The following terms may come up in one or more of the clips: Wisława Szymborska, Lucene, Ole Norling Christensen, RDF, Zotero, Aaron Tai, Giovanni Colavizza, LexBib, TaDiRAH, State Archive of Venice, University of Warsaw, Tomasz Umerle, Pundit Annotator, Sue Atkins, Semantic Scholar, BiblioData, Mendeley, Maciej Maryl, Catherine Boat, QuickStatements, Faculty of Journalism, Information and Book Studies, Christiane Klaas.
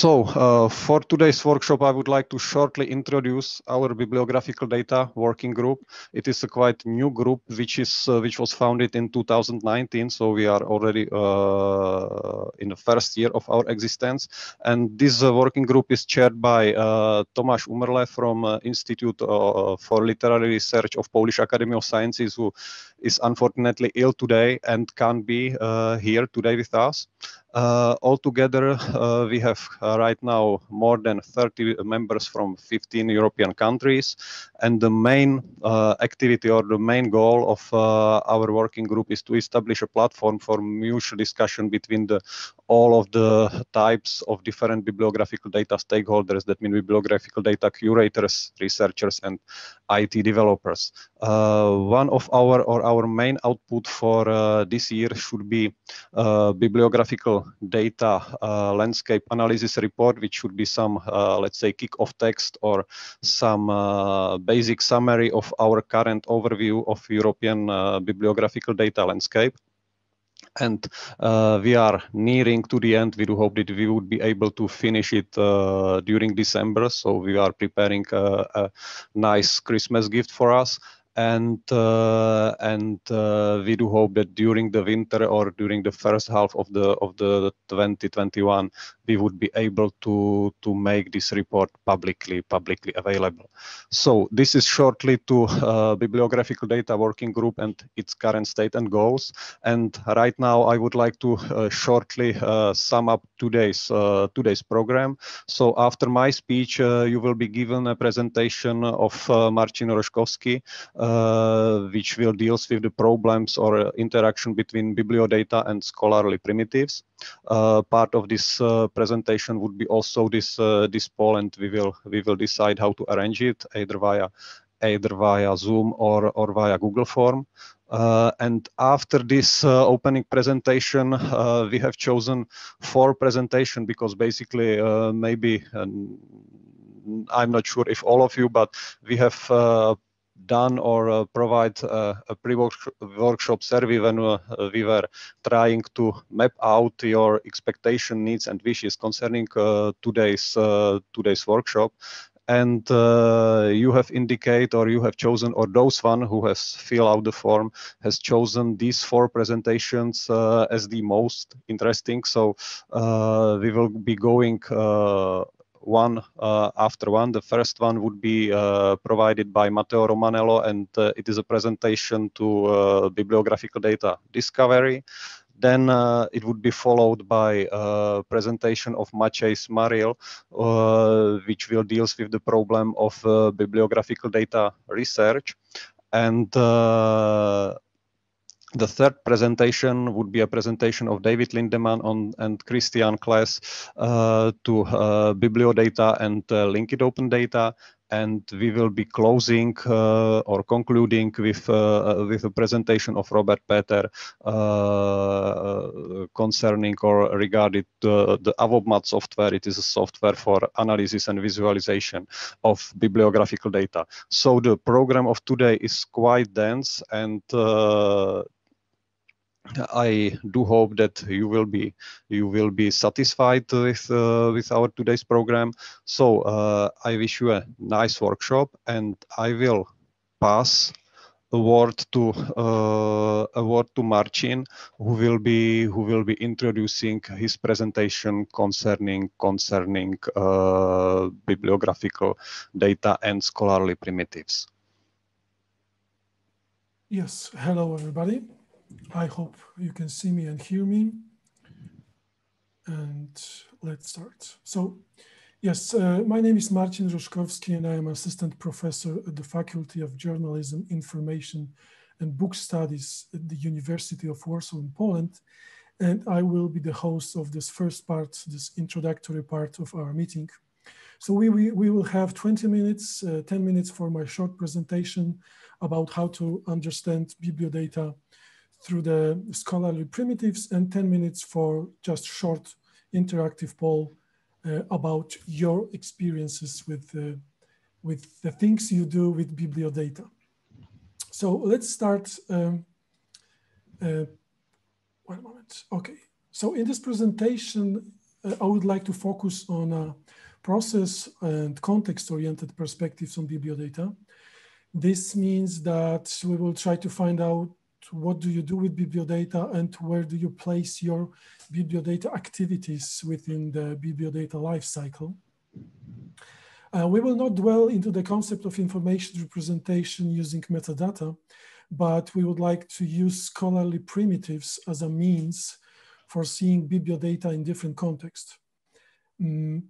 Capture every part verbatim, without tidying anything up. So uh, for today's workshop, I would like to shortly introduce our bibliographical data working group. It is a quite new group, which is uh, which was founded in two thousand nineteen. So we are already uh, in the first year of our existence. And this uh, working group is chaired by uh, Tomasz Umerle from uh, Institute uh, for Literary Research of Polish Academy of Sciences, who is unfortunately ill today and can't be uh, here today with us. Uh, altogether, uh, we have uh, right now more than thirty members from fifteen European countries, and the main uh, activity or the main goal of uh, our working group is to establish a platform for mutual discussion between the, all of the types of different bibliographical data stakeholders, that means bibliographical data curators, researchers, and I T developers. Uh, one of our or our main output for uh, this year should be uh, bibliographical data uh, landscape analysis report, which should be some, uh, let's say, kick-off text or some uh, basic summary of our current overview of European uh, bibliographical data landscape. And uh, we are nearing to the end. We do hope that we would be able to finish it uh, during December. So we are preparing a, a nice Christmas gift for us. And uh, and uh, we do hope that during the winter or during the first half of the of the twenty twenty-one, we would be able to to make this report publicly publicly available. So this is shortly to uh, bibliographical data working group and its current state and goals. And right now, I would like to uh, shortly uh, sum up today's uh, today's program. So after my speech, uh, you will be given a presentation of uh, Marcin Roszkowski, Uh, which will deals with the problems or uh, interaction between bibliodata and scholarly primitives. Uh, part of this uh, presentation would be also this uh, this poll, and we will we will decide how to arrange it, either via either via Zoom or or via Google Form. Uh, and after this uh, opening presentation, uh, we have chosen four presentations because basically uh, maybe um, I'm not sure if all of you, but we have Uh, done or uh, provide uh, a pre-workshop survey when uh, we were trying to map out your expectation, needs and wishes concerning uh, today's uh, today's workshop. And uh, you have indicated, or you have chosen, or those one who has filled out the form has chosen these four presentations uh, as the most interesting. So uh, we will be going uh, one uh, after one. The first one would be uh, provided by Matteo Romanello, and uh, it is a presentation to uh, bibliographical data discovery. Then uh, it would be followed by a presentation of Maciej Maryl, uh, which will deals with the problem of uh, bibliographical data research. And uh, the third presentation would be a presentation of David Lindemann on, and Christiane Klaas uh, to uh, BiblioData and uh, Linked Open Data. And we will be closing uh, or concluding with uh, with a presentation of Robert Peter uh, concerning or regarding uh, the Avomat software. It is a software for analysis and visualization of bibliographical data. So the program of today is quite dense, and uh, I do hope that you will be you will be satisfied with uh, with our today's program. So uh, I wish you a nice workshop, and I will pass the word to uh, a word to Marcin, who will be who will be introducing his presentation concerning concerning uh, bibliographical data and scholarly primitives. Yes, hello everybody. I hope you can see me and hear me, and let's start. So, yes, uh, my name is Marcin Roszkowski, and I am assistant professor at the Faculty of Journalism, Information and Book Studies at the University of Warsaw in Poland, and I will be the host of this first part, this introductory part of our meeting. So we, we, we will have twenty minutes, uh, ten minutes for my short presentation about how to understand bibliodata through the scholarly primitives, and ten minutes for just short interactive poll uh, about your experiences with, uh, with the things you do with bibliodata. So let's start, um, uh, one moment, okay. So in this presentation, uh, I would like to focus on a process and context-oriented perspectives on bibliodata. This means that we will try to find out what do you do with bibliodata and where do you place your bibliodata activities within the bibliodata lifecycle. Uh, we will not dwell into the concept of information representation using metadata, but we would like to use scholarly primitives as a means for seeing bibliodata in different contexts. Mm.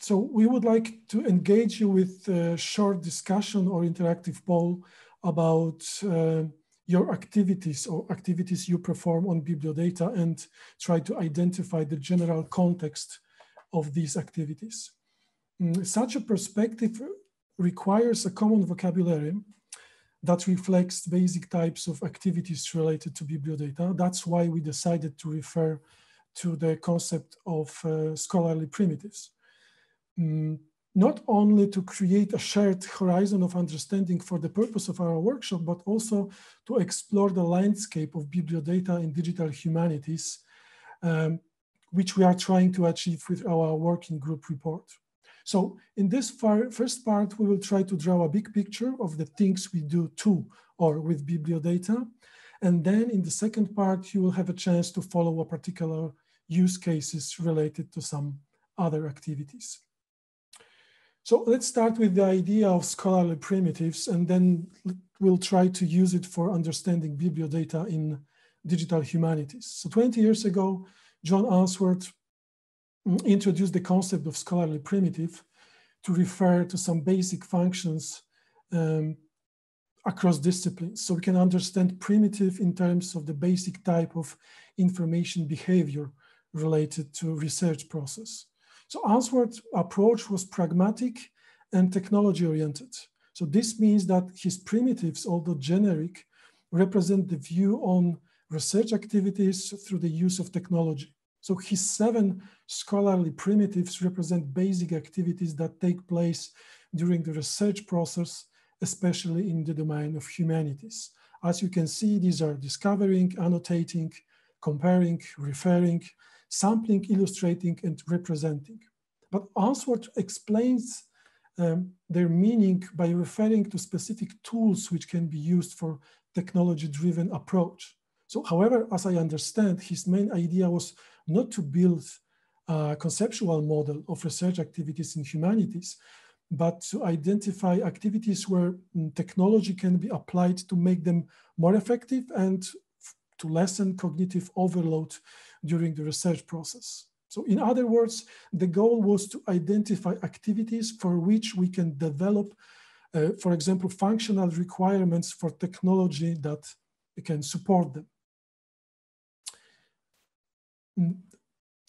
So we would like to engage you with a short discussion or interactive poll about uh, your activities or activities you perform on bibliodata and try to identify the general context of these activities. Such a perspective requires a common vocabulary that reflects basic types of activities related to bibliodata. That's why we decided to refer to the concept of uh, scholarly primitives. Not only to create a shared horizon of understanding for the purpose of our workshop, but also to explore the landscape of bibliodata in digital humanities, um, which we are trying to achieve with our working group report. So in this far, first part, we will try to draw a big picture of the things we do to or with bibliodata. And then in the second part, you will have a chance to follow a particular use cases related to some other activities. So let's start with the idea of scholarly primitives, and then we'll try to use it for understanding bibliodata in digital humanities. So twenty years ago, John Unsworth introduced the concept of scholarly primitive to refer to some basic functions um, across disciplines. So we can understand primitive in terms of the basic type of information behavior related to research process. So Unsworth's approach was pragmatic and technology-oriented. So this means that his primitives, although generic, represent the view on research activities through the use of technology. So his seven scholarly primitives represent basic activities that take place during the research process, especially in the domain of humanities. As you can see, these are discovering, annotating, comparing, referring, sampling, illustrating, and representing. But Unsworth explains um, their meaning by referring to specific tools which can be used for technology-driven approach. So however, as I understand, his main idea was not to build a conceptual model of research activities in humanities, but to identify activities where technology can be applied to make them more effective and to lessen cognitive overload during the research process. So in other words, the goal was to identify activities for which we can develop, uh, for example, functional requirements for technology that can support them.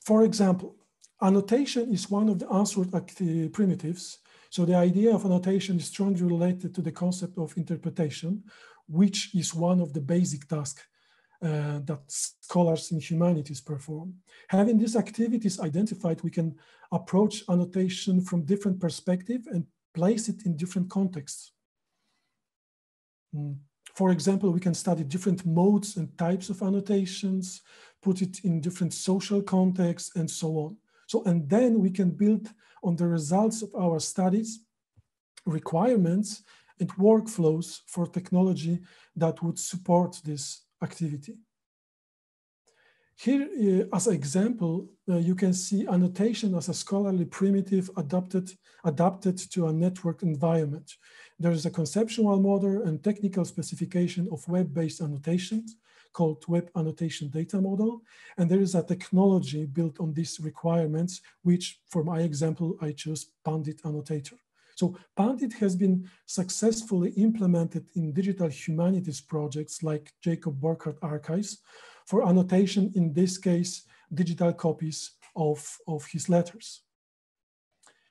For example, annotation is one of the Unsworth primitives. So the idea of annotation is strongly related to the concept of interpretation, which is one of the basic tasks Uh, that scholars in humanities perform. Having these activities identified, we can approach annotation from different perspectives and place it in different contexts. Mm. For example, we can study different modes and types of annotations, put it in different social contexts, and so on. So, and then we can build on the results of our studies, requirements, and workflows for technology that would support this activity. Here, uh, as an example, uh, you can see annotation as a scholarly primitive adapted, adapted to a network environment. There is a conceptual model and technical specification of web-based annotations called Web Annotation Data Model. And there is a technology built on these requirements, which for my example, I chose Pundit Annotator. So Pundit has been successfully implemented in digital humanities projects like Jacob Burckhardt Archives for annotation, in this case, digital copies of, of his letters.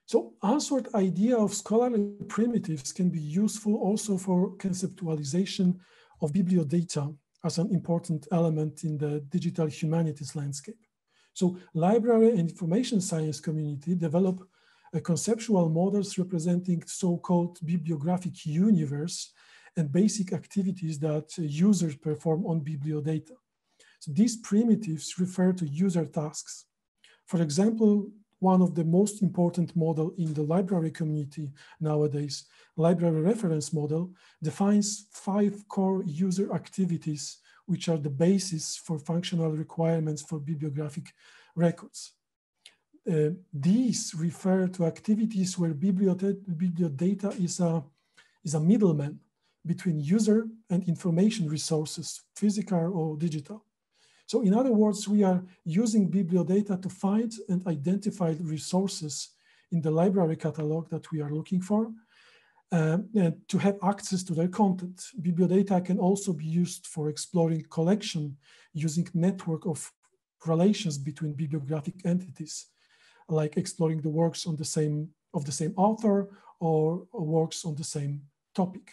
So Unsworth's idea of scholarly primitives can be useful also for conceptualization of bibliodata as an important element in the digital humanities landscape. So library and information science community develop Uh, conceptual models representing so-called bibliographic universe and basic activities that uh, users perform on bibliodata. So these primitives refer to user tasks. For example, one of the most important models in the library community nowadays, library reference model, defines five core user activities, which are the basis for functional requirements for bibliographic records. Uh, these refer to activities where bibliodata is a, is a middleman between user and information resources, physical or digital. So in other words, we are using bibliodata to find and identify resources in the library catalog that we are looking for, uh, and to have access to their content. Bibliodata can also be used for exploring collection using network of relations between bibliographic entities, like exploring the works on the same, of the same author or works on the same topic.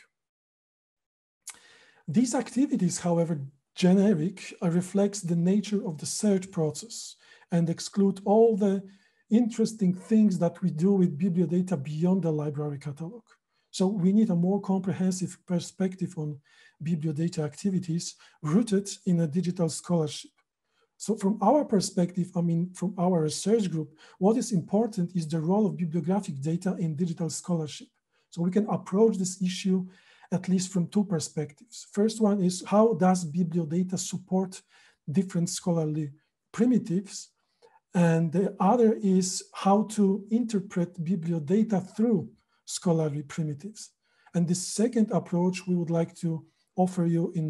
These activities, however generic, reflects the nature of the search process and exclude all the interesting things that we do with bibliodata beyond the library catalog. So we need a more comprehensive perspective on bibliodata activities rooted in a digital scholarship. So from our perspective, I mean, from our research group, what is important is the role of bibliographic data in digital scholarship. So we can approach this issue at least from two perspectives. First one is, how does bibliodata support different scholarly primitives? And the other is how to interpret bibliodata through scholarly primitives. And the second approach we would like to offer you in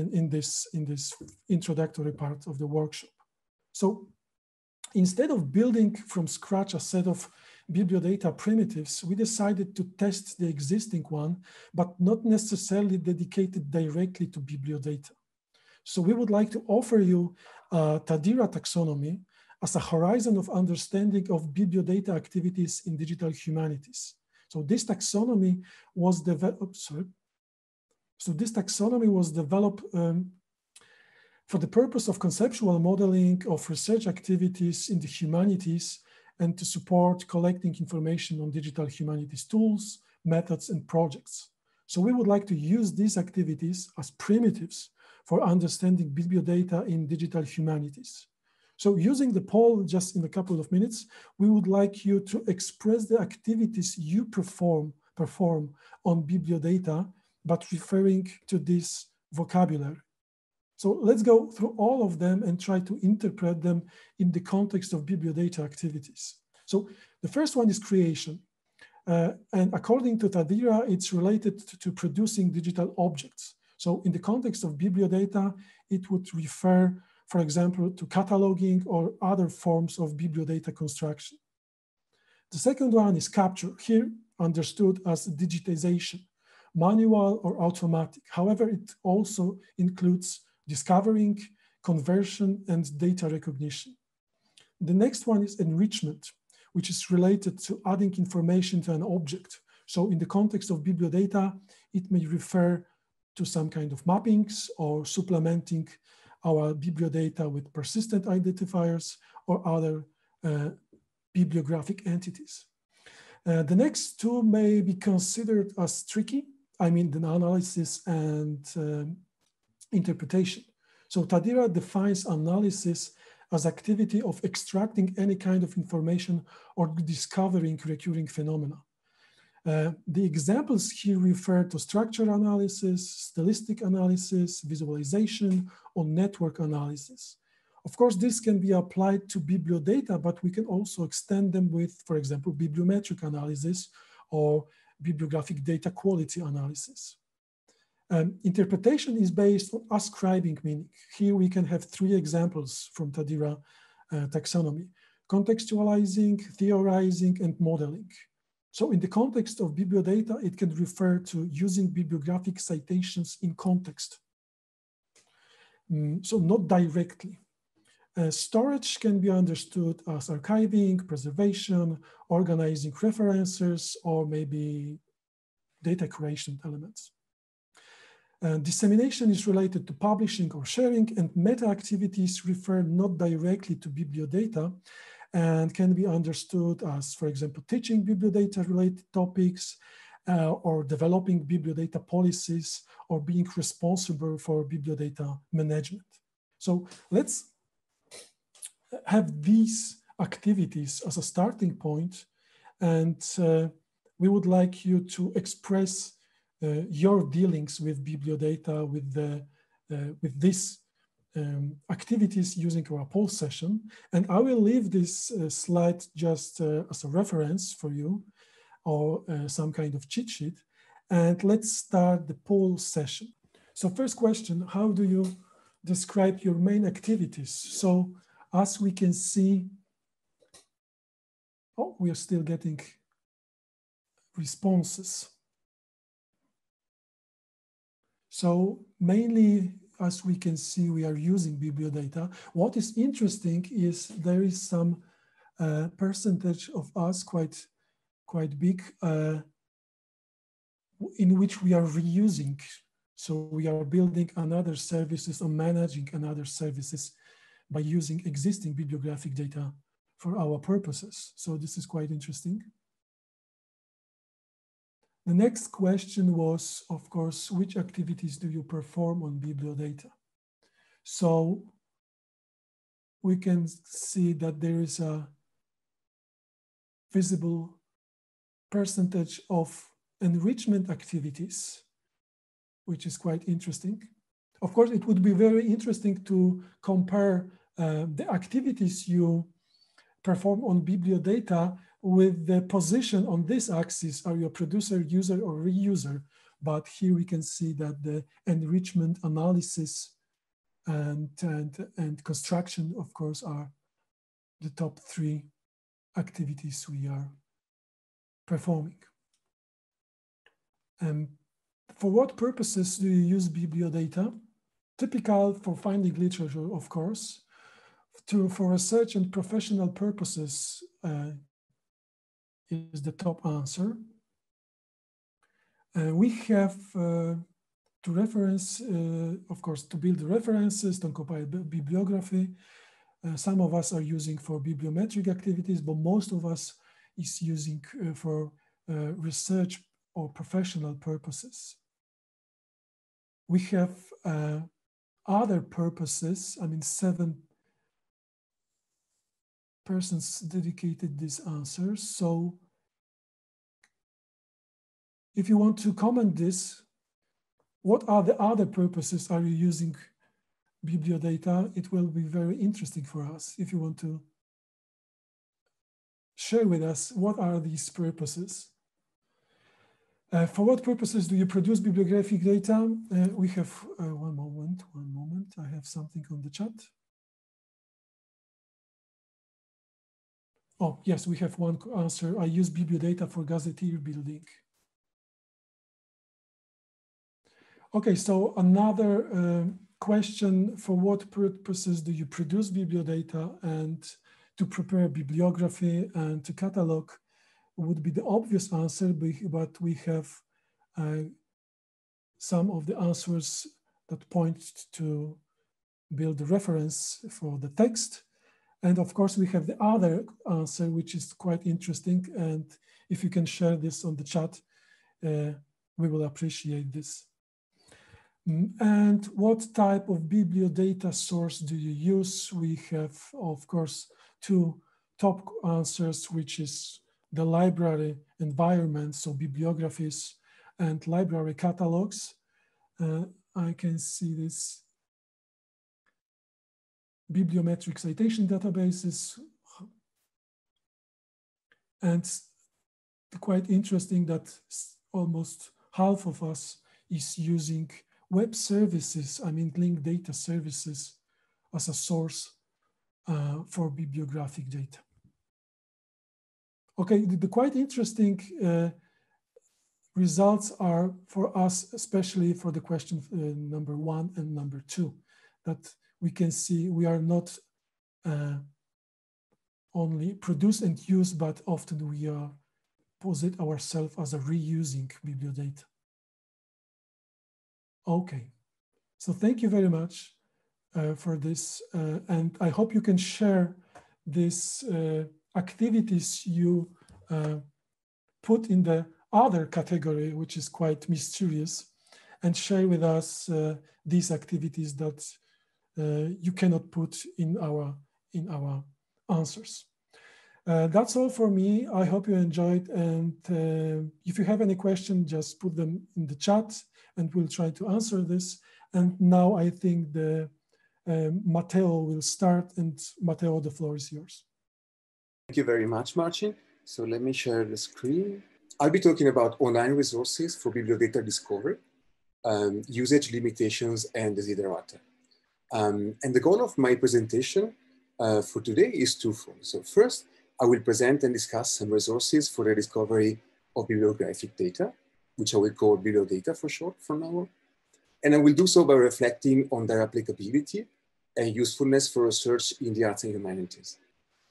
In, in, this, in this introductory part of the workshop. So instead of building from scratch a set of bibliodata primitives, we decided to test the existing one, but not necessarily dedicated directly to bibliodata. So we would like to offer you uh, TaDiRAH taxonomy as a horizon of understanding of bibliodata activities in digital humanities. So this taxonomy was developed, oh, sorry, So this taxonomy was developed um, for the purpose of conceptual modeling of research activities in the humanities and to support collecting information on digital humanities tools, methods, and projects. So we would like to use these activities as primitives for understanding bibliodata in digital humanities. So using the poll just in a couple of minutes, we would like you to express the activities you perform, perform on bibliodata, but referring to this vocabulary. So let's go through all of them and try to interpret them in the context of bibliodata activities. So the first one is creation. Uh, and according to TaDiRAH, it's related to, to producing digital objects. So in the context of bibliodata, it would refer, for example, to cataloging or other forms of bibliodata construction. The second one is capture, here understood as digitization, manual or automatic. However, it also includes discovering, conversion, and data recognition. The next one is enrichment, which is related to adding information to an object. So in the context of bibliodata, it may refer to some kind of mappings or supplementing our bibliodata with persistent identifiers or other uh, bibliographic entities. Uh, the next two may be considered as tricky. I mean, the analysis and um, interpretation. So TaDiRAH defines analysis as activity of extracting any kind of information or discovering recurring phenomena. Uh, the examples here refer to structure analysis, stylistic analysis, visualization, or network analysis. Of course, this can be applied to bibliodata, but we can also extend them with, for example, bibliometric analysis or bibliographic data quality analysis. Um, interpretation is based on ascribing meaning. Here we can have three examples from TaDiRAH uh, taxonomy: contextualizing, theorizing, and modeling. So in the context of bibliodata, it can refer to using bibliographic citations in context, mm, so not directly. Uh, storage can be understood as archiving, preservation, organizing references, or maybe data creation elements. Uh, dissemination is related to publishing or sharing, and meta activities refer not directly to bibliodata and can be understood as, for example, teaching bibliodata related topics uh, or developing bibliodata policies or being responsible for bibliodata management. So let's have these activities as a starting point, and uh, we would like you to express uh, your dealings with BiblioData, with the uh, with these um, activities using our poll session. And I will leave this uh, slide just uh, as a reference for you, or uh, some kind of cheat sheet. And let's start the poll session. So first question, how do you describe your main activities? So as we can see, oh, we are still getting responses. So mainly, as we can see, we are using BiblioData. What is interesting is there is some uh, percentage of us, quite, quite big, uh, in which we are reusing. So we are building another services or managing another services by using existing bibliographic data for our purposes. So this is quite interesting. The next question was, of course, which activities do you perform on BiblioData? So we can see that there is a visible percentage of enrichment activities, which is quite interesting. Of course, it would be very interesting to compare uh, the activities you perform on BiblioData with the position on this axis. Are you a producer, user, or reuser? But here we can see that the enrichment analysis and, and, and construction, of course, are the top three activities we are performing. Um, for what purposes do you use BiblioData? Typical for finding literature, of course, to, for research and professional purposes uh, is the top answer. Uh, we have uh, to reference, uh, of course, to build references, to compile bibliography. Uh, some of us are using for bibliometric activities, but most of us is using uh, for uh, research or professional purposes. We have uh, other purposes. I mean, seven persons dedicated this answer. So if you want to comment this, what are the other purposes are you using BiblioData? It will be very interesting for us if you want to share with us what are these purposes. Uh, for what purposes do you produce bibliographic data? Uh, we have, uh, one moment, one moment. I have something on the chat. Oh, yes, we have one answer. I use BiblioData for gazetteer building. Okay, so another uh, question, for what purposes do you produce bibliodata and to prepare bibliography and to catalog? Would be the obvious answer, but we have uh, some of the answers that point to build a reference for the text. And of course, we have the other answer, which is quite interesting. And if you can share this on the chat, uh, we will appreciate this. And what type of bibliodata source do you use? We have, of course, two top answers, which is the library environment, so bibliographies and library catalogs. Uh, I can see this. Bibliometric citation databases. And quite interesting that almost half of us is using web services, I mean, linked data services as a source uh, for bibliographic data. Okay, the, the quite interesting uh, results are for us, especially for the question uh, number one and number two, that we can see we are not uh, only produce and use, but often we are posit ourselves as a reusing bibliodata. Okay, so thank you very much uh, for this. Uh, and I hope you can share this uh, activities you uh, put in the other category, which is quite mysterious, and share with us uh, these activities that uh, you cannot put in our in our answers. Uh, that's all for me. I hope you enjoyed. And uh, if you have any question, just put them in the chat and we'll try to answer this. And now I think the uh, Matteo will start, and Matteo, the floor is yours. Thank you very much, Marcin. So let me share the screen. I'll be talking about online resources for bibliodata discovery, um, usage limitations, and desiderata. Um, and the goal of my presentation uh, for today is twofold. So first, I will present and discuss some resources for the discovery of bibliographic data, which I will call BiblioData for short from now on. And I will do so by reflecting on their applicability and usefulness for research in the arts and humanities.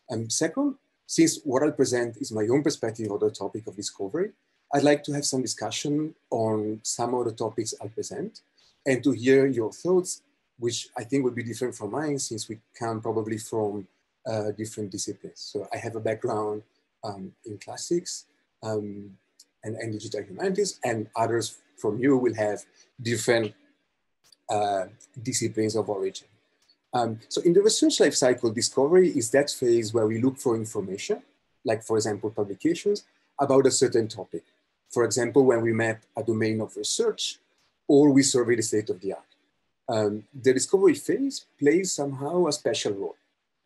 Um, second, since what I'll present is my own perspective on the topic of discovery, I'd like to have some discussion on some of the topics I'll present and to hear your thoughts, which I think will be different from mine since we come probably from uh, different disciplines. So I have a background um, in classics um, and, and digital humanities, and others from you will have different uh, disciplines of origin. Um, so in the research life cycle, discovery is that phase where we look for information, like for example, publications about a certain topic. For example, when we map a domain of research or we survey the state of the art. Um, the discovery phase plays somehow a special role,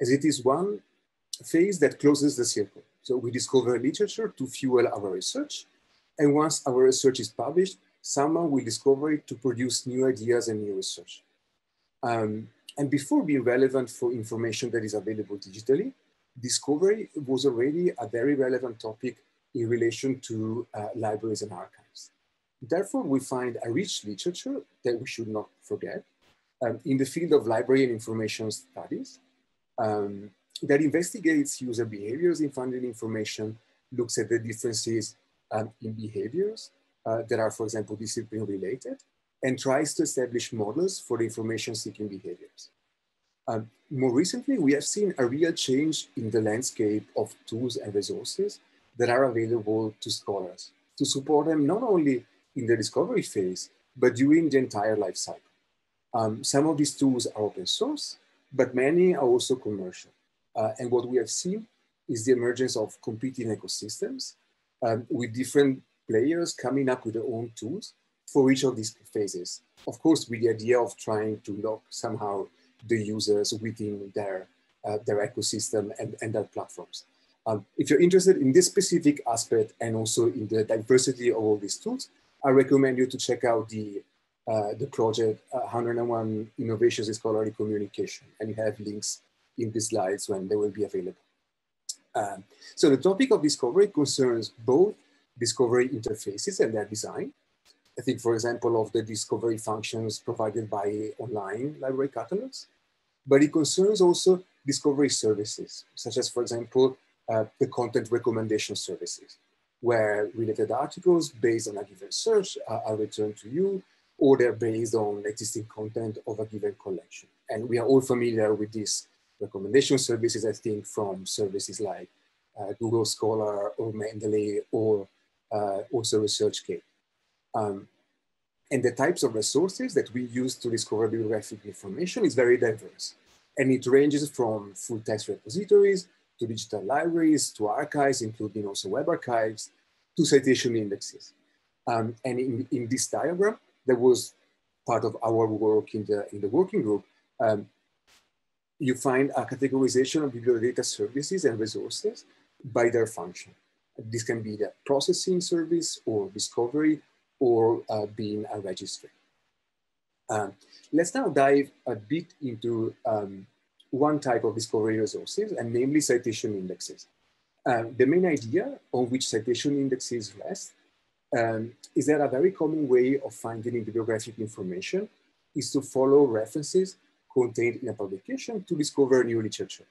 as it is one phase that closes the circle. So we discover literature to fuel our research. And once our research is published, someone will discover it to produce new ideas and new research. Um, And before being relevant for information that is available digitally, discovery was already a very relevant topic in relation to uh, libraries and archives. Therefore, we find a rich literature that we should not forget um, in the field of library and information studies um, that investigates user behaviors in finding information, looks at the differences um, in behaviors uh, that are, for example, discipline related, and tries to establish models for information-seeking behaviors. Um, more recently, we have seen a real change in the landscape of tools and resources that are available to scholars to support them not only in the discovery phase, but during the entire life cycle. Um, some of these tools are open source, but many are also commercial. Uh, and what we have seen is the emergence of competing ecosystems um, with different players coming up with their own tools for each of these phases. Of course, with the idea of trying to lock somehow the users within their, uh, their ecosystem and, and their platforms. Um, if you're interested in this specific aspect and also in the diversity of all these tools, I recommend you to check out the, uh, the project uh, one oh one Innovations in Scholarly Communication, and you have links in the slides when they will be available. Um, so the topic of discovery concerns both discovery interfaces and their design. I think, for example, of the discovery functions provided by online library catalogs, but it concerns also discovery services, such as, for example, uh, the content recommendation services, where related articles based on a given search are, are returned to you, or they're based on existing content of a given collection. And we are all familiar with these recommendation services, I think, from services like uh, Google Scholar or Mendeley or uh, also ResearchGate. Um, and the types of resources that we use to discover bibliographic information is very diverse. And it ranges from full text repositories to digital libraries, to archives, including also web archives, to citation indexes. Um, and in, in this diagram, that was part of our work in the, in the working group, um, you find a categorization of bibliodata services and resources by their function. This can be the processing service or discovery, or uh, being a registry. Um, let's now dive a bit into um, one type of discovery resources, and namely citation indexes. Uh, the main idea on which citation indexes rest um, is that a very common way of finding bibliographic information is to follow references contained in a publication to discover new literature.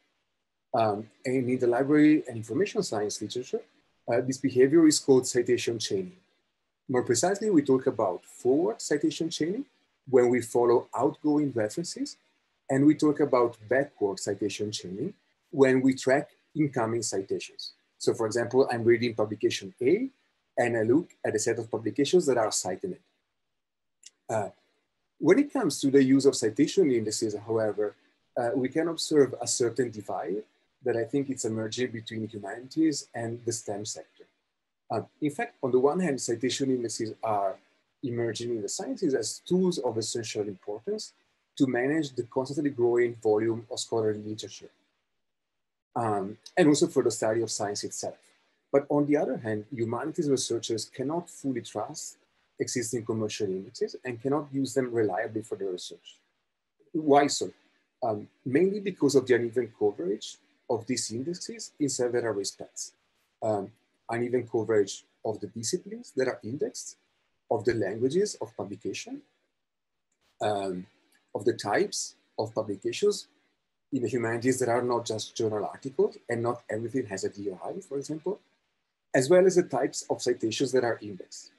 Um, and in the library and information science literature, uh, this behavior is called citation chaining. More precisely, we talk about forward citation chaining when we follow outgoing references, and we talk about backward citation chaining when we track incoming citations. So for example, I'm reading publication A and I look at a set of publications that are cited. Uh, when it comes to the use of citation indices, however, uh, we can observe a certain divide that I think it's a merger between humanities and the STEM sector. Uh, in fact, on the one hand, citation indexes are emerging in the sciences as tools of essential importance to manage the constantly growing volume of scholarly literature, um, and also for the study of science itself. But on the other hand, humanities researchers cannot fully trust existing commercial indexes and cannot use them reliably for their research. Why so? Um, mainly because of the uneven coverage of these indexes in several respects. Um, uneven coverage of the disciplines that are indexed, of the languages of publication, um, of the types of publications in the humanities that are not just journal articles and not everything has a D O I, for example, as well as the types of citations that are indexed.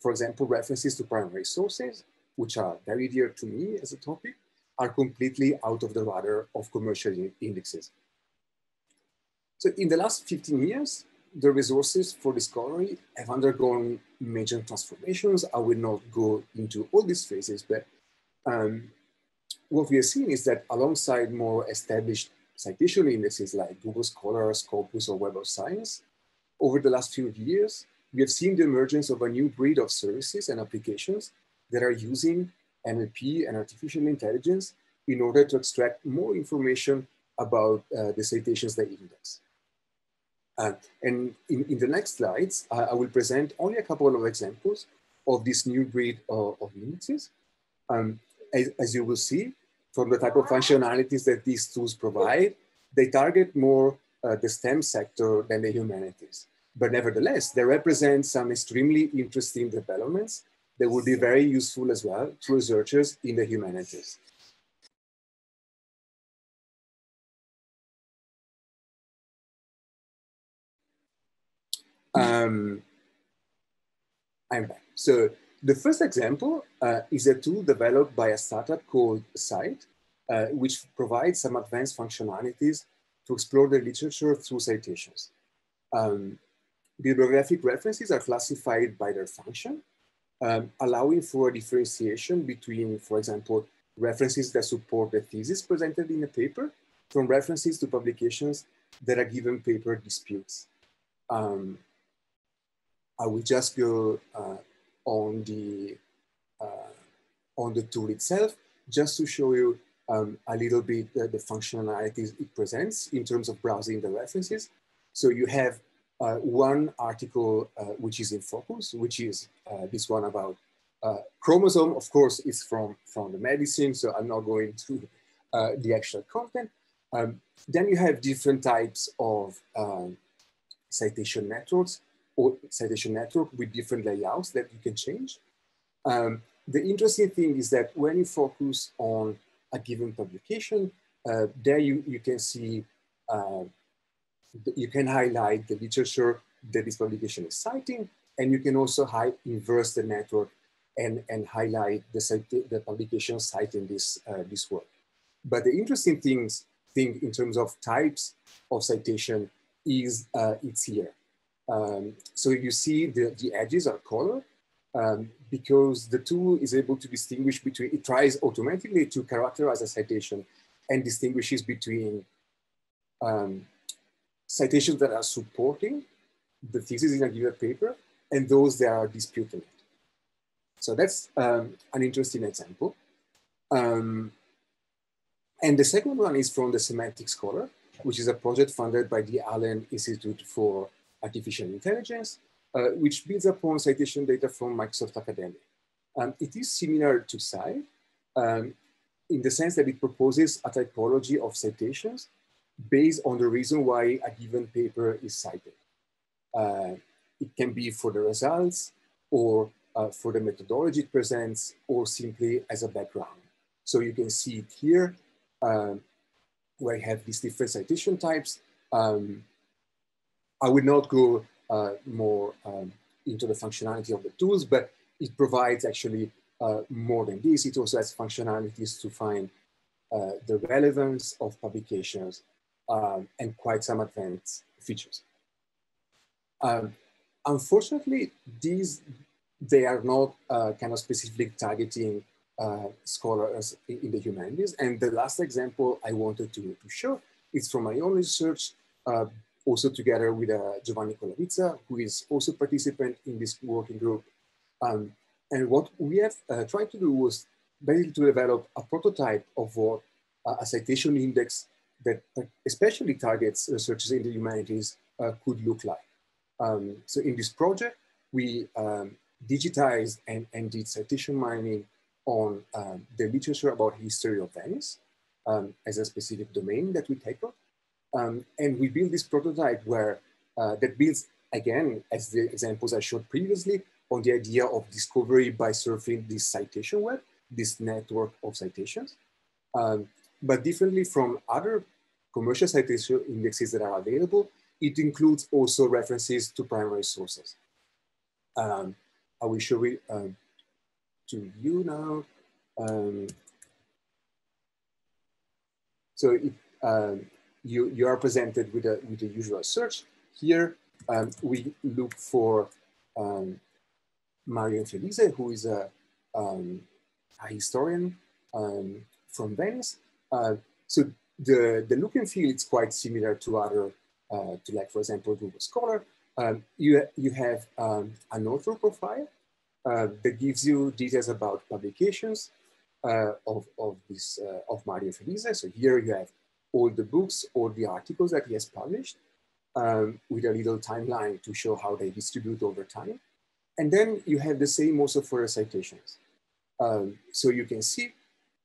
For example, references to primary sources, which are very dear to me as a topic, are completely out of the radar of commercial indexes. So in the last fifteen years, the resources for discovery have undergone major transformations. I will not go into all these phases, but um, what we are seeing is that alongside more established citation indexes like Google Scholar, Scopus, or Web of Science, over the last few years, we have seen the emergence of a new breed of services and applications that are using N L P and artificial intelligence in order to extract more information about uh, the citations they index. Uh, and in, in the next slides, uh, I will present only a couple of examples of this new breed of, of indexes, um, as, as you will see from the type of functionalities that these tools provide. They target more uh, the STEM sector than the humanities, but nevertheless, they represent some extremely interesting developments that will be very useful as well to researchers in the humanities. Um, I'm back. So the first example uh, is a tool developed by a startup called Cite, uh, which provides some advanced functionalities to explore the literature through citations. Um, bibliographic references are classified by their function, Um, allowing for a differentiation between, for example, references that support the thesis presented in a paper from references to publications that a given paper disputes. Um, I will just go uh, on the uh, on the tool itself, just to show you um, a little bit uh, the functionalities it presents in terms of browsing the references. So you have Uh, one article uh, which is in focus, which is uh, this one about uh, chromosome. Of course, it's from, from the medicine, so I'm not going to uh, the actual content. Um, then you have different types of um, citation networks or citation network with different layouts that you can change. Um, the interesting thing is that when you focus on a given publication, uh, there you, you can see uh, you can highlight the literature that this publication is citing, and you can also inverse the network and, and highlight the, the publication citing this, uh, this work. But the interesting things, thing in terms of types of citation is uh, it's here. Um, so you see the, the edges are colored um, because the tool is able to distinguish between, it tries automatically to characterize a citation and distinguishes between um, citations that are supporting the thesis in a given paper and those that are disputing it. So that's um, an interesting example. Um, and the second one is from the Semantic Scholar, which is a project funded by the Allen Institute for Artificial Intelligence, uh, which builds upon citation data from Microsoft Academy. Um, it is similar to Cite um, in the sense that it proposes a typology of citations based on the reason why a given paper is cited. Uh, it can be for the results or uh, for the methodology it presents or simply as a background. So you can see it here uh, where you have these different citation types. Um, I will not go uh, more um, into the functionality of the tools, but it provides actually uh, more than this. It also has functionalities to find uh, the relevance of publications Um, and quite some advanced features. Um, unfortunately, these, they are not uh, kind of specifically targeting uh, scholars in the humanities. And the last example I wanted to, to show It's from my own research, uh, also together with uh, Giovanni Colavizza, who is also participant in this working group. Um, and what we have uh, tried to do was basically to develop a prototype of what uh, a citation index that especially targets researchers in the humanities uh, could look like. Um, so in this project, we um, digitized and, and did citation mining on um, the literature about history of Venice um, as a specific domain that we tackled. Um, and we built this prototype where uh, that builds, again, as the examples I showed previously, on the idea of discovery by surfing this citation web, this network of citations. Um, but differently from other commercial citation indexes that are available, it includes also references to primary sources. Um, I will show it um, to you now. Um, so it, um, you, you are presented with a, with the usual search. Here um, we look for um, Mario Infelise, who is a, um, a historian um, from Venice. Uh, so the, the look and feel is quite similar to other, uh, to like, for example, Google Scholar. Um, you, you have um, an author profile uh, that gives you details about publications uh, of, of, this, uh, of Mario Infelise. So here you have all the books, all the articles that he has published um, with a little timeline to show how they distribute over time. And then you have the same also for citations. Um, so you can see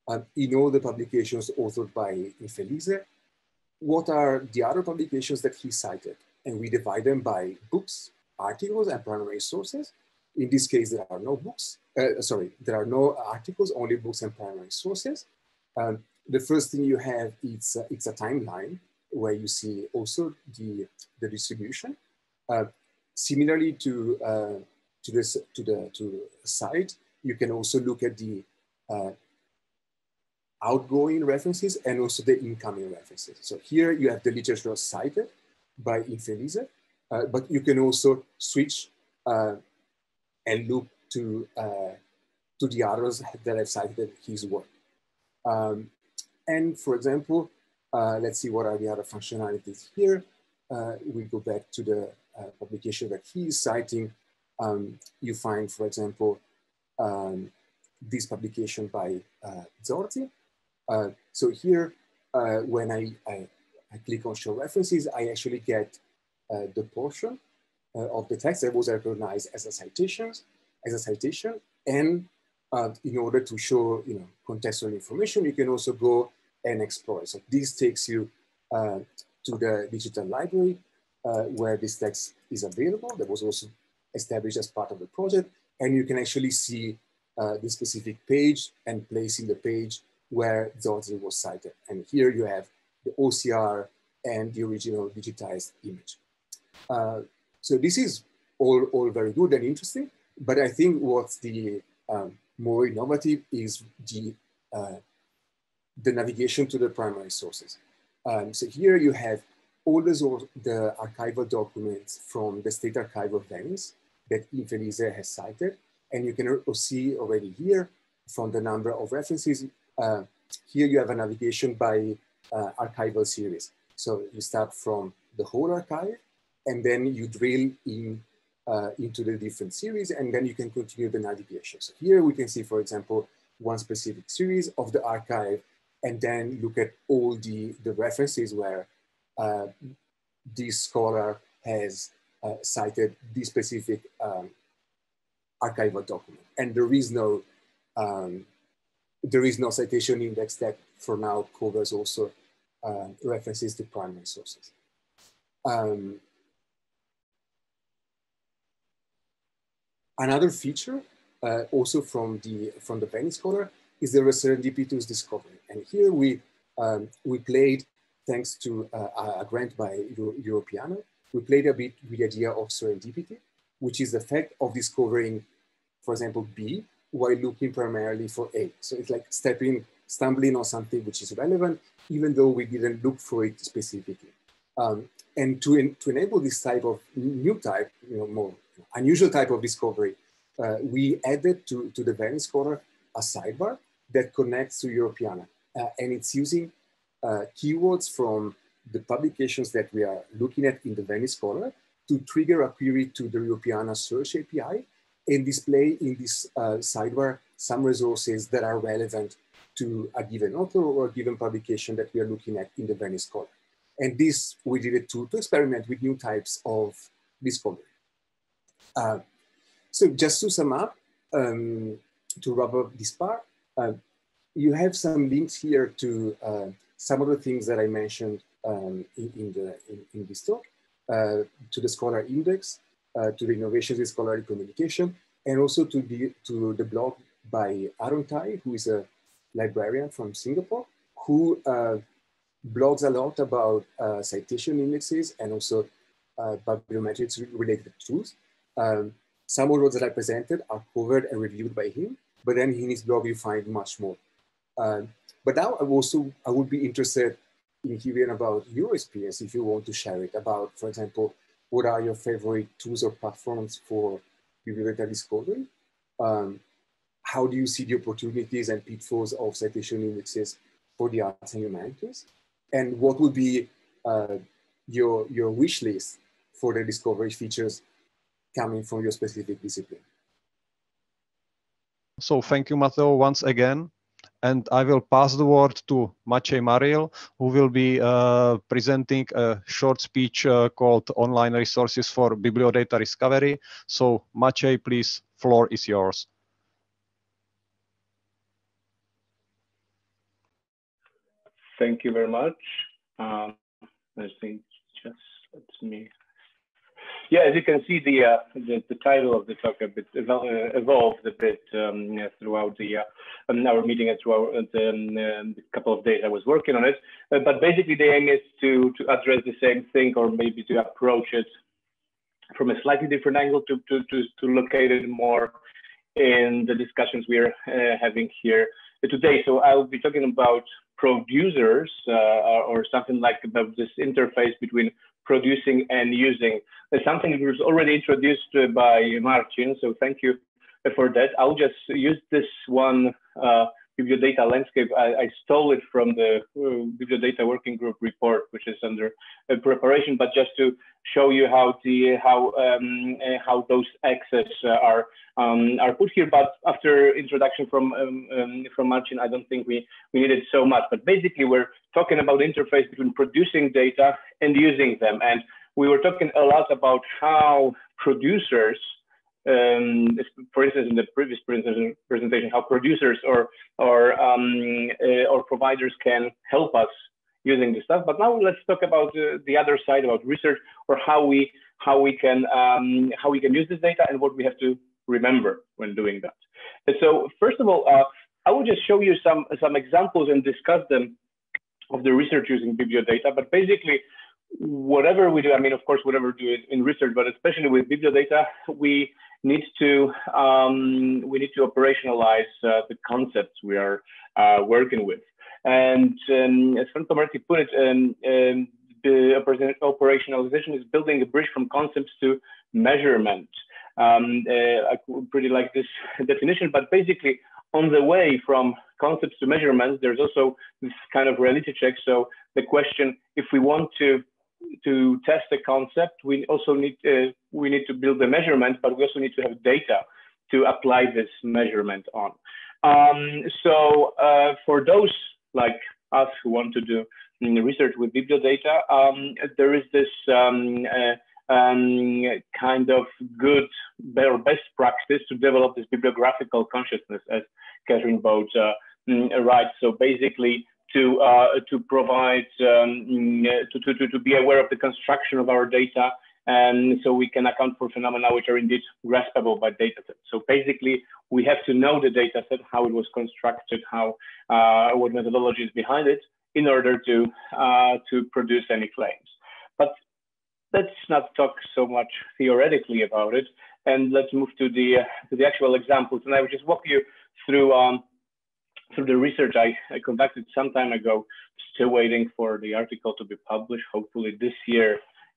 uh, in all the publications authored by Infelise, what are the other publications that he cited? And we divide them by books, articles, and primary sources. In this case, there are no books, uh, sorry, there are no articles, only books and primary sources. Um, the first thing you have, it's, uh, it's a timeline where you see also the, the distribution. Uh, similarly to, uh, to, this, to the to site, you can also look at the uh, outgoing references and also the incoming references. So here you have the literature cited by Infelise, uh, but you can also switch uh, and look to, uh, to the others that have cited his work. Um, and for example, uh, let's see what are the other functionalities here. Uh, we go back to the uh, publication that he is citing. Um, you find, for example, um, this publication by uh, Zorzi. Uh, so here, uh, when I, I I click on show references, I actually get uh, the portion uh, of the text that was recognized as a citation, as a citation. And uh, in order to show, you know, contextual information, you can also go and explore. So this takes you uh, to the digital library uh, where this text is available. That was also established as part of the project. And you can actually see uh, the specific page and place in the page where Zorzi was cited. And here you have the O C R and the original digitized image. Uh, so this is all, all very good and interesting, but I think what's the um, more innovative is the, uh, the navigation to the primary sources. Um, so here you have all the, the archival documents from the State Archive of Venice that Infelise has cited, and you can see already here from the number of references. Uh, here you have a navigation by Uh, archival series. So you start from the whole archive and then you drill in uh, into the different series and then you can continue the navigation. So here we can see, for example, one specific series of the archive and then look at all the, the references where uh, this scholar has uh, cited this specific um, archival document. And there is no um, there is no citation index that for now covers also uh, references to primary sources. Um, another feature uh, also from the, from the Venice Scholar is the serendipitous discovery. And here we, um, we played, thanks to uh, a grant by Europeana, we played a bit with the idea of serendipity, which is the fact of discovering, for example, B, while looking primarily for A. So it's like stepping, stumbling on something which is relevant, even though we didn't look for it specifically. Um, and to, en to enable this type of new type, you know, more unusual type of discovery, uh, we added to, to the Venice Scholar a sidebar that connects to Europeana. Uh, and it's using uh, keywords from the publications that we are looking at in the Venice Scholar to trigger a query to the Europeana search A P I and display in this uh, sidebar some resources that are relevant to a given author or a given publication that we are looking at in the Venice Scholar. And this we did it to, to experiment with new types of discovery. Uh, so just to sum up, um, to wrap up this part, uh, you have some links here to uh, some of the things that I mentioned um, in, in, the, in, in this talk, uh, to the Scholar Index, uh, to the Innovations in Scholarly Communication, and also to the, to the blog by Aaron Tai, who is a librarian from Singapore, who uh, blogs a lot about uh, citation indexes and also uh, bibliometrics related tools. Um, some of those that I presented are covered and reviewed by him, but then in his blog you find much more. Um, but now I also, I would be interested in hearing about your experience if you want to share it about, for example, what are your favorite tools or platforms for bibliographical discovery? Um, How do you see the opportunities and pitfalls of citation indexes for the arts and humanities? And what would be uh, your, your wish list for the discovery features coming from your specific discipline? So thank you, Matteo, once again. And I will pass the word to Maciej Maryl, who will be uh, presenting a short speech uh, called Online Resources for BiblioData Discovery. So Maciej, please, floor is yours. Thank you very much. Um, I think just it's me. Yeah, as you can see, the uh, the, the title of the talk a bit evolved a bit um, throughout the uh, our meeting and throughout the um, couple of days I was working on it. Uh, but basically, the aim is to to address the same thing, or maybe to approach it from a slightly different angle, to to to, to locate it more in the discussions we are uh, having here today. So I'll be talking about producers uh, or something like about this interface between producing and using. That's something that was already introduced by Marcin, so thank you for that. I'll just use this one uh, bibliodata landscape. I, I stole it from the bibliodata working group report, which is under preparation, but just to show you how the how um, how those access are um, are put here. But after introduction from um, um, from Marcin, I don't think we we needed so much. But basically, we're talking about the interface between producing data and using them, and we were talking a lot about how producers. Um, for instance, in the previous presentation, how producers or or um, uh, or providers can help us using this stuff. But now let's talk about uh, the other side, about research, or how we how we can um, how we can use this data and what we have to remember when doing that. And so, first of all, uh, I will just show you some some examples and discuss them of the research using bibliodata. But basically, whatever we do, I mean, of course, whatever we do in research, but especially with bibliodata, we need to um, we need to operationalize uh, the concepts we are uh, working with. And um, as Franco Marti put it, um, um, the operationalization is building a bridge from concepts to measurement. Um, uh, I pretty like this definition, but basically, on the way from concepts to measurements, there's also this kind of reality check. So the question, if we want to to test the concept, we also need uh, we need to build the measurement, but we also need to have data to apply this measurement on. Um, so uh, for those like us who want to do research with bibliodata, um, there is this um, uh, um, kind of good or best practice to develop this bibliographical consciousness, as Catherine Boat uh, writes. So basically, to uh, to provide um, to to to be aware of the construction of our data, and so we can account for phenomena which are indeed graspable by data sets. So basically, we have to know the data set, how it was constructed, how uh, what methodology is behind it, in order to uh, to produce any claims. But let's not talk so much theoretically about it, and let's move to the to the actual examples. And I will just walk you through. Um, Through the research I, I conducted some time ago, still waiting for the article to be published. Hopefully this year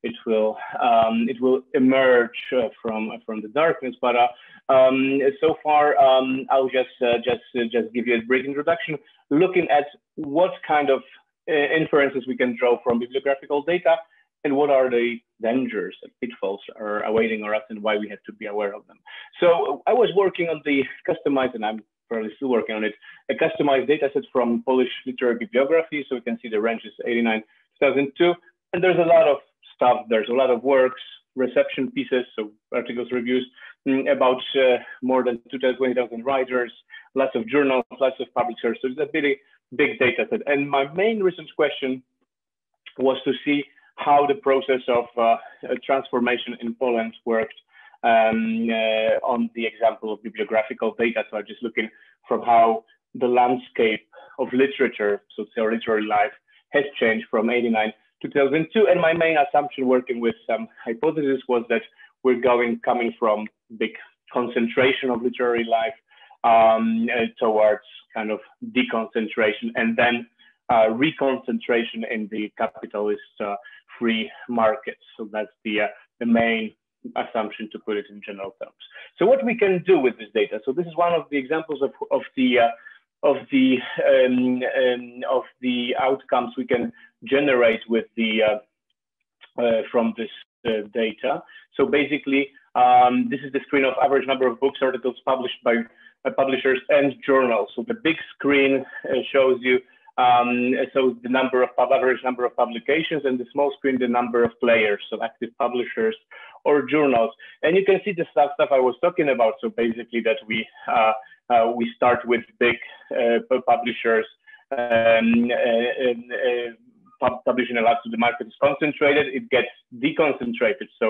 it will um, it will emerge uh, from from the darkness. But uh, um, so far, um, I'll just uh, just uh, just give you a brief introduction, looking at what kind of inferences we can draw from bibliographical data, and what are the dangers and pitfalls are awaiting us and why we have to be aware of them. So I was working on the customized, and I'm probably still working on it, a customized data set from Polish literary bibliography. So we can see the range is eighty-nine to two thousand two. And there's a lot of stuff. There's a lot of works, reception pieces, so articles, reviews about uh, more than two hundred twenty thousand writers, lots of journals, lots of publishers. So it's a pretty big data set. And my main research question was to see how the process of uh, transformation in Poland worked um, uh, on the example of bibliographical data. So I'm just looking from how the landscape of literature, so our literary life, has changed from eighty-nine to two thousand two. And my main assumption working with some hypotheses was that we're going coming from big concentration of literary life um, towards kind of deconcentration, and then Uh, reconcentration in the capitalist uh, free markets. So that's the, uh, the main assumption, to put it in general terms. So what we can do with this data. So this is one of the examples of, of the, uh, of, the um, um, of the outcomes we can generate with the, uh, uh, from this uh, data. So basically, um, this is the screen of average number of books, articles published by uh, publishers and journals. So the big screen uh, shows you Um, so the number of average number of publications, and the small screen the number of players, so active publishers or journals. And you can see the stuff, stuff I was talking about. So basically, that we uh, uh, we start with big uh, publishers um, uh, uh, publishing a lot, so the market is concentrated. It gets deconcentrated, so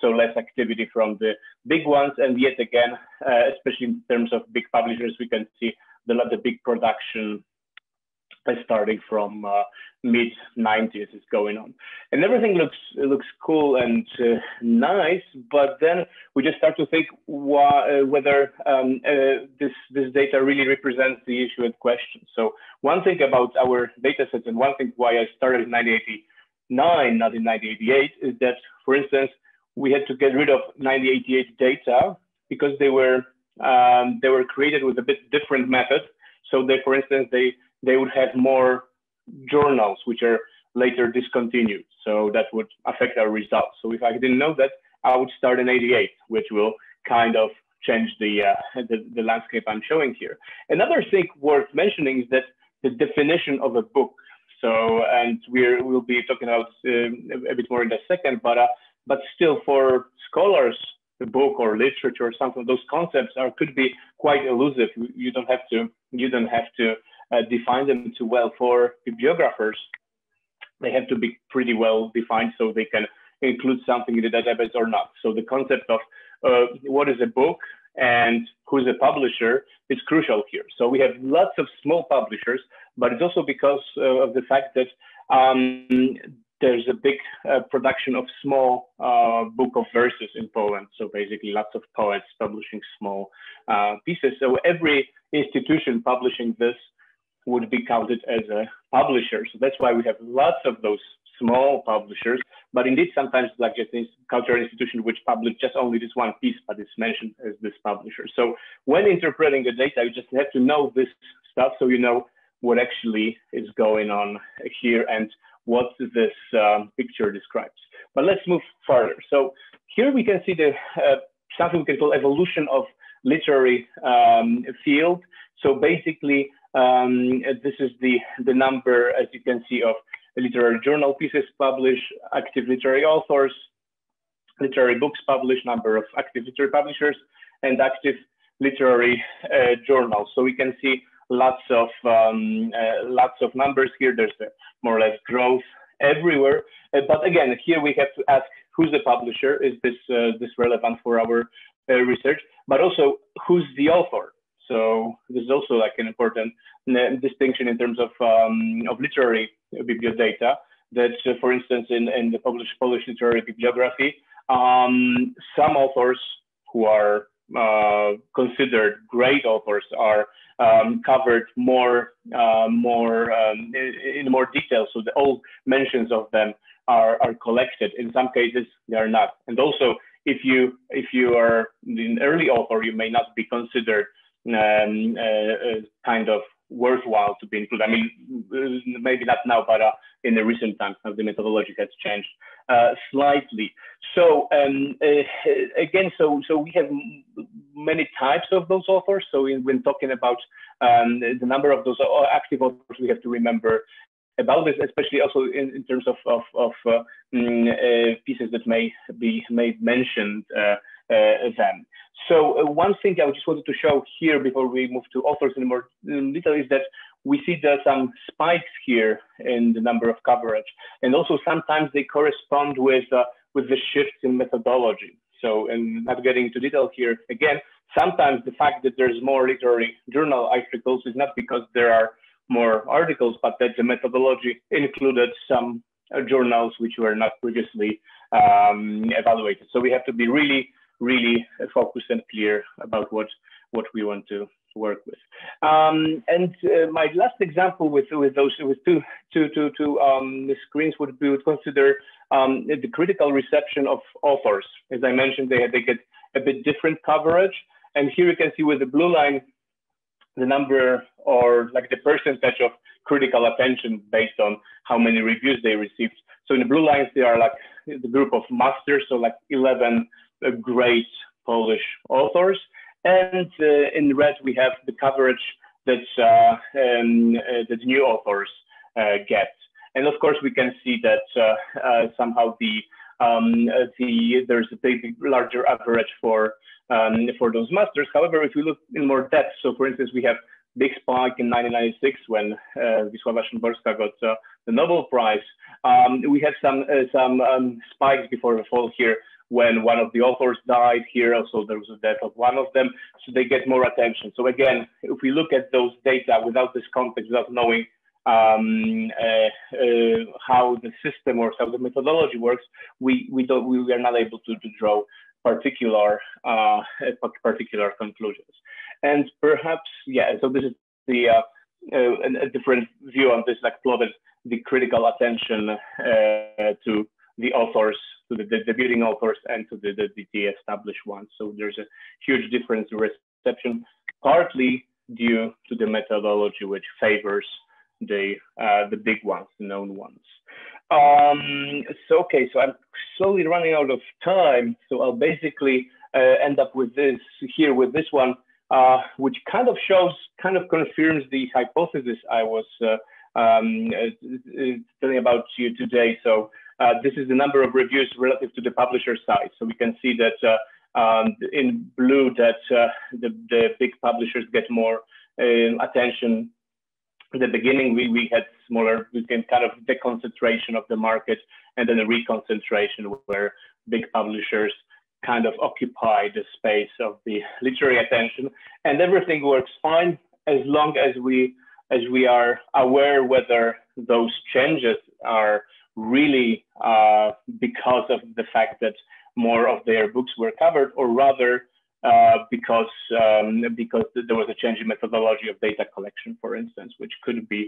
so less activity from the big ones. And yet again, uh, especially in terms of big publishers, we can see the the big production. Starting from uh, mid nineties is going on, and everything looks looks cool and uh, nice. But then we just start to think why, uh, whether um, uh, this this data really represents the issue at question. So one thing about our data sets, and one thing why I started in nineteen eighty-nine, not in nineteen eighty-eight, is that, for instance, we had to get rid of nineteen eighty-eight data because they were um, they were created with a bit different method. So they, for instance, they they would have more journals, which are later discontinued. So that would affect our results. So if I didn't know that, I would start in eighty-eight, which will kind of change the, uh, the, the landscape I'm showing here. Another thing worth mentioning is that the definition of a book. So, and we're, we'll be talking about um, a bit more in a second, but, uh, but still for scholars, the book or literature or something, those concepts are, could be quite elusive. You don't have to, you don't have to, Uh, define them too well. For bibliographers, they have to be pretty well defined so they can include something in the database or not. So the concept of uh, what is a book and who's a publisher is crucial here. So we have lots of small publishers, but it's also because uh, of the fact that um, there's a big uh, production of small uh, book of verses in Poland. So basically lots of poets publishing small uh, pieces. So every institution publishing this would be counted as a publisher. So that's why we have lots of those small publishers, but indeed sometimes like just a cultural institution which published just only this one piece, but it's mentioned as this publisher. So when interpreting the data, you just have to know this stuff so you know what actually is going on here and what this um, picture describes. But let's move further. So here we can see the uh, something we can call evolution of literary um, field. So basically, Um, this is the, the number, as you can see, of literary journal pieces published, active literary authors, literary books published, number of active literary publishers, and active literary uh, journals. So we can see lots of, um, uh, lots of numbers here. There's a more or less growth everywhere. Uh, but again, here we have to ask who's the publisher? Is this, uh, this relevant for our uh, research? But also, who's the author? So this is also like an important distinction in terms of, um, of literary bibliodata that, uh, for instance, in, in the published Polish literary bibliography, um, some authors who are uh, considered great authors are um, covered more, uh, more um, in more detail. So the old mentions of them are, are collected. In some cases, they are not. And also, if you, if you are an early author, you may not be considered Um, uh, uh, kind of worthwhile to be included. I mean, maybe not now, but uh, in the recent times, now the methodology has changed uh, slightly. So um, uh, again, so so we have many types of those authors. So in, when talking about um, the number of those active authors, we have to remember about this, especially also in, in terms of of, of uh, uh, pieces that may be made mentioned uh, uh, then. So uh, one thing I just wanted to show here before we move to authors in more detail is that we see there are some spikes here in the number of coverage, and also sometimes they correspond with uh, with the shifts in methodology. So, and not getting into detail here again, sometimes the fact that there's more literary journal articles is not because there are more articles, but that the methodology included some uh, journals which were not previously um, evaluated. So we have to be really, really focused and clear about what what we want to work with. Um, and uh, my last example with with those with two two two two um, screens would be would consider um, the critical reception of authors. As I mentioned, they they get a bit different coverage, and here you can see with the blue line the number or like the percentage of critical attention based on how many reviews they received. So in the blue lines, they are like the group of masters, so like eleven great Polish authors. And uh, in red, we have the coverage that, uh, um, uh, that new authors uh, get. And of course, we can see that uh, uh, somehow the, um, the there's a big, larger average for Um, for those masters. However, if we look in more depth, so for instance, we have big spike in nineteen ninety-six when uh, Wisława Szymborska got uh, the Nobel Prize. Um, we have some uh, some um, spikes before the fall here when one of the authors died. Here also there was a death of one of them, so they get more attention. So again, if we look at those data without this context, without knowing um, uh, uh, how the system works, how the methodology works, we we don't we are not able to, to draw particular uh, particular conclusions. And perhaps, yeah, so this is the uh, uh, a different view on this, like plotted the critical attention uh, to the authors, to the debuting authors and to the, the, the established ones. So there's a huge difference in reception, partly due to the methodology which favors the, uh, the big ones, the known ones. Um, so, okay, so I'm slowly running out of time, so I'll basically uh, end up with this here, with this one, uh, which kind of shows, kind of confirms the hypothesis I was uh, um, uh, telling about to you today. So uh, this is the number of reviews relative to the publisher side. So we can see that uh, um, in blue that uh, the, the big publishers get more uh, attention. At the beginning, we, we had smaller, we can kind of deconcentration of the market and then a reconcentration where big publishers kind of occupy the space of the literary attention, and everything works fine as long as we as we are aware whether those changes are really uh, because of the fact that more of their books were covered, or rather Uh, because um, because there was a change in methodology of data collection, for instance, which could be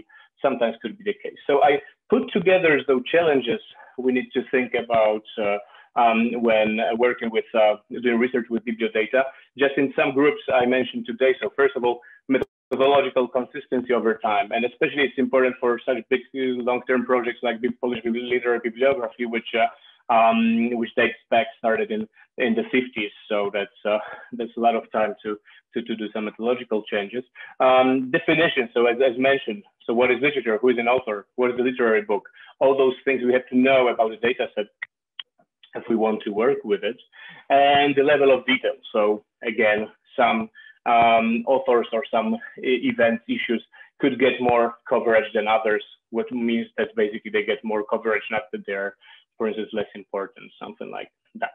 sometimes could be the case. So I put together those challenges we need to think about uh, um, when working with uh, doing research with bibliodata. Just in some groups I mentioned today. So first of all, methodological consistency over time, and especially it's important for such big long-term projects like Polish literary bibliography, which uh, Um, which dates back started in in the fifties, so that's uh, that's a lot of time to to, to do some methodological changes. Um, definition, so as, as mentioned, so what is literature? Who is an author? What is the literary book? All those things we have to know about the data set if we want to work with it, and the level of detail. So again, some um, authors or some events issues could get more coverage than others, which means that basically they get more coverage, not that they're, for instance, less important, something like that.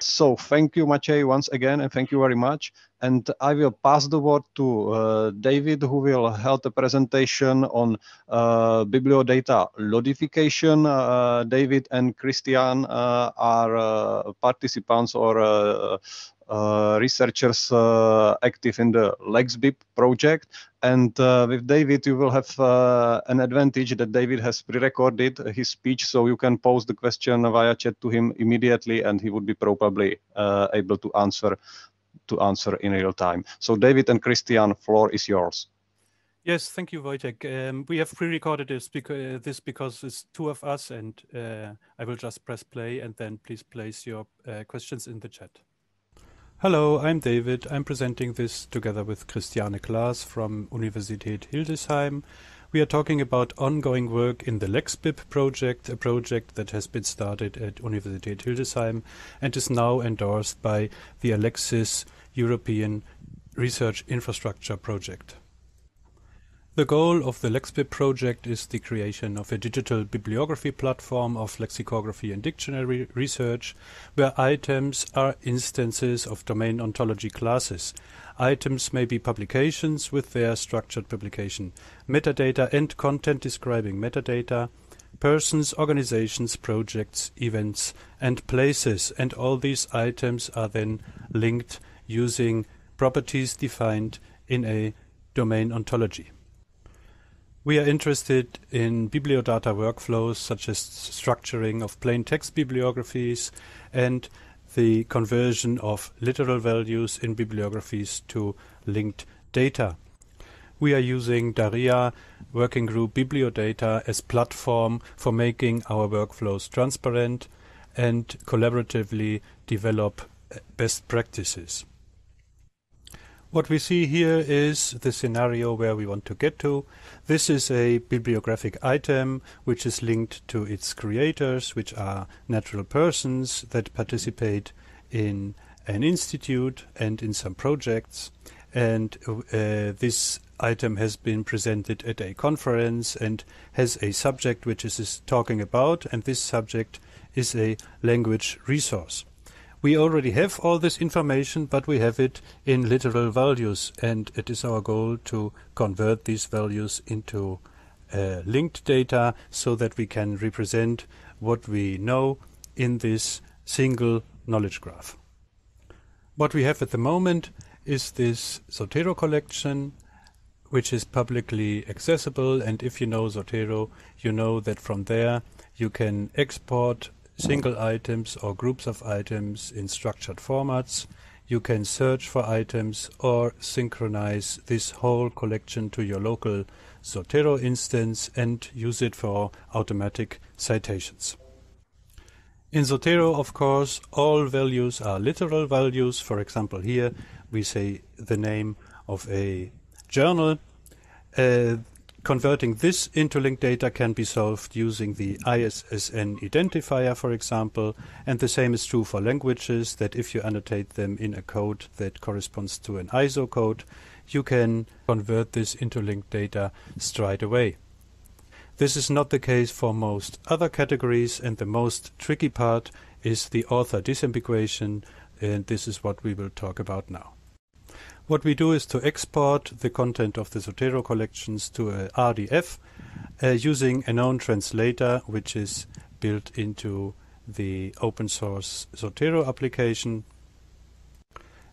So thank you, Maciej, once again, and thank you very much. And I will pass the word to uh, David, who will hold the presentation on uh, bibliodata lodification. Uh, David and Christiane uh, are uh, participants or uh, uh, researchers uh, active in the LexBib project. And uh, with David, you will have uh, an advantage that David has pre-recorded his speech, so you can pose the question via chat to him immediately, and he would be probably uh, able to answer to answer in real time. So David and Christiane, floor is yours. Yes, thank you, Wojtek. Um, we have pre-recorded this, beca uh, this because it's two of us, and uh, I will just press play, and then please place your uh, questions in the chat. Hello, I'm David. I'm presenting this together with Christiane Klaas from Universität Hildesheim. We are talking about ongoing work in the LexBib project, a project that has been started at Universität Hildesheim and is now endorsed by the Alexis European Research Infrastructure Project. The goal of the LexBib project is the creation of a digital bibliography platform of lexicography and dictionary research, where items are instances of domain ontology classes. Items may be publications with their structured publication, metadata and content describing metadata, persons, organizations, projects, events, and places, and all these items are then linked using properties defined in a domain ontology. We are interested in bibliodata workflows such as structuring of plain text bibliographies and the conversion of literal values in bibliographies to linked data. We are using TaDiRAH working group BiblioData as platform for making our workflows transparent and collaboratively develop best practices. What we see here is the scenario where we want to get to. This is a bibliographic item which is linked to its creators, which are natural persons that participate in an institute and in some projects. And uh, this item has been presented at a conference and has a subject which it is talking about, and this subject is a language resource. We already have all this information, but we have it in literal values, and it is our goal to convert these values into uh, linked data so that we can represent what we know in this single knowledge graph. What we have at the moment is this Zotero collection, which is publicly accessible, and if you know Zotero, you know that from there you can export single items or groups of items in structured formats. You can search for items or synchronize this whole collection to your local Zotero instance and use it for automatic citations. In Zotero, of course, all values are literal values. For example, here we say the name of a journal. Uh, Converting this into linked data can be solved using the I S S N identifier, for example, and the same is true for languages, that if you annotate them in a code that corresponds to an I S O code, you can convert this into linked data straight away. This is not the case for most other categories, and the most tricky part is the author disambiguation, and this is what we will talk about now. What we do is to export the content of the Zotero collections to a R D F uh, using a known translator, which is built into the open source Zotero application.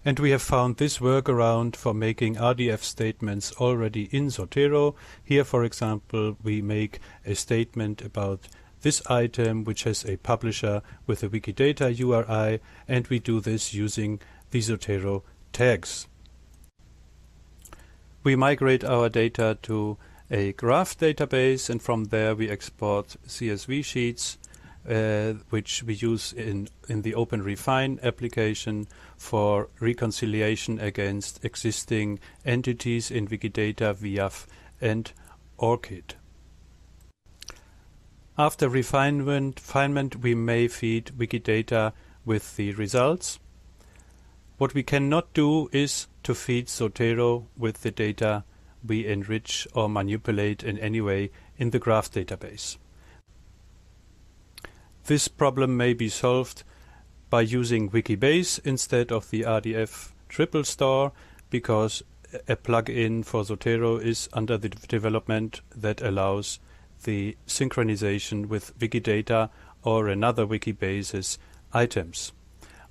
And we have found this workaround for making R D F statements already in Zotero. Here, for example, we make a statement about this item, which has a publisher with a Wikidata U R I, and we do this using the Zotero tags. We migrate our data to a graph database, and from there we export C S V sheets, uh, which we use in, in the OpenRefine application for reconciliation against existing entities in Wikidata, V I A F, and ORCID. After refinement, refinement, we may feed Wikidata with the results. What we cannot do is to feed Zotero with the data we enrich or manipulate in any way in the graph database. This problem may be solved by using Wikibase instead of the R D F triple star, because a plugin for Zotero is under the development that allows the synchronization with Wikidata or another Wikibase's items.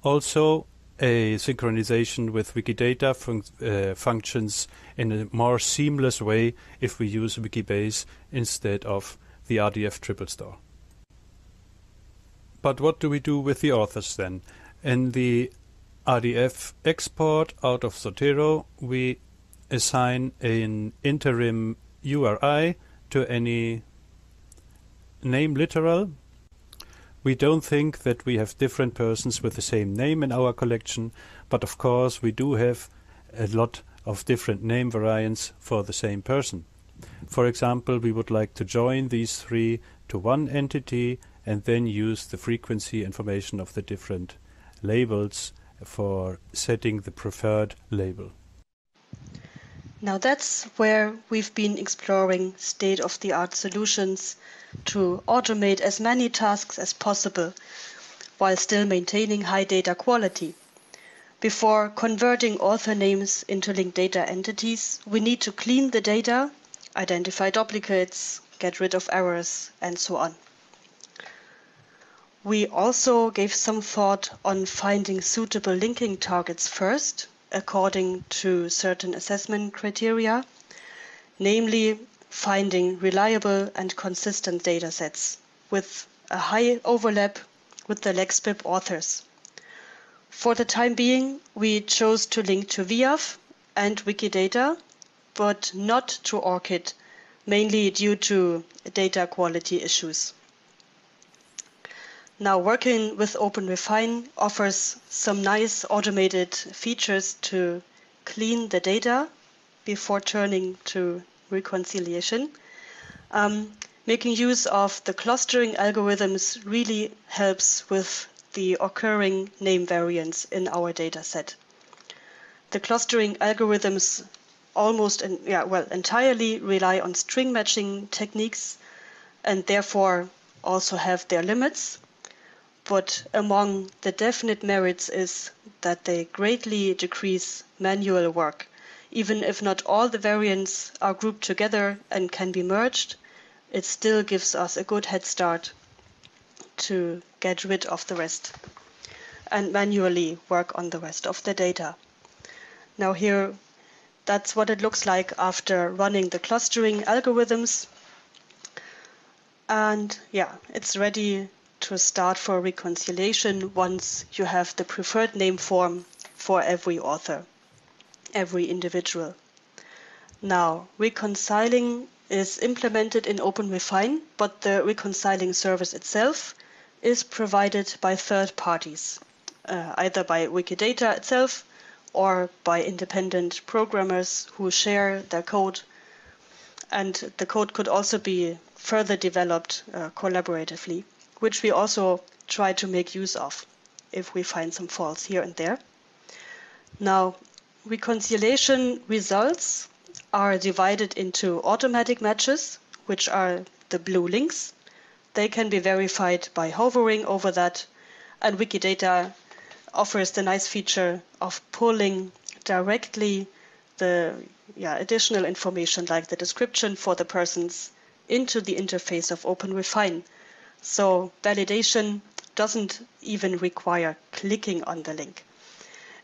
Also, a synchronization with Wikidata func uh, functions in a more seamless way if we use Wikibase instead of the R D F triple star. But what do we do with the authors then? In the R D F export out of Zotero, we assign an interim U R I to any name literal. We don't think that we have different persons with the same name in our collection, but of course we do have a lot of different name variants for the same person. For example, we would like to join these three to one entity and then use the frequency information of the different labels for setting the preferred label. Now that's where we've been exploring state-of-the-art solutions to automate as many tasks as possible while still maintaining high data quality. Before converting author names into linked data entities, we need to clean the data, identify duplicates, get rid of errors, and so on. We also gave some thought on finding suitable linking targets first, according to certain assessment criteria, namely finding reliable and consistent data sets with a high overlap with the LexBib authors. For the time being, we chose to link to V I A F and Wikidata, but not to ORCID, mainly due to data quality issues. Now, working with OpenRefine offers some nice automated features to clean the data before turning to reconciliation. Um, making use of the clustering algorithms really helps with the occurring name variants in our data set. The clustering algorithms almost, in, yeah, well, entirely rely on string matching techniques and therefore also have their limits. But among the definite merits is that they greatly decrease manual work. Even if not all the variants are grouped together and can be merged, it still gives us a good head start to get rid of the rest and manually work on the rest of the data. Now here, that's what it looks like after running the clustering algorithms. And yeah, it's ready to start for reconciliation once you have the preferred name form for every author, every individual. Now, reconciling is implemented in OpenRefine, but the reconciling service itself is provided by third parties, uh, either by Wikidata itself or by independent programmers who share their code. And the code could also be further developed uh, collaboratively, which we also try to make use of if we find some faults here and there. Now, reconciliation results are divided into automatic matches, which are the blue links. They can be verified by hovering over that, and Wikidata offers the nice feature of pulling directly the yeah, additional information like the description for the persons into the interface of OpenRefine. So validation doesn't even require clicking on the link.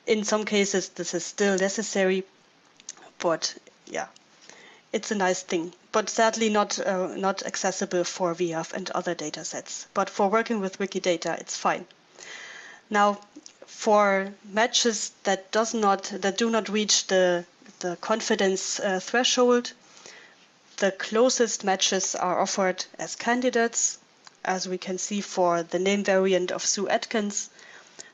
In some cases, this is still necessary, but yeah, it's a nice thing, but sadly not, uh, not accessible for V I A F and other data sets. But for working with Wikidata, it's fine. Now, for matches that, does not, that do not reach the, the confidence uh, threshold, the closest matches are offered as candidates. As we can see for the name variant of Sue Atkins,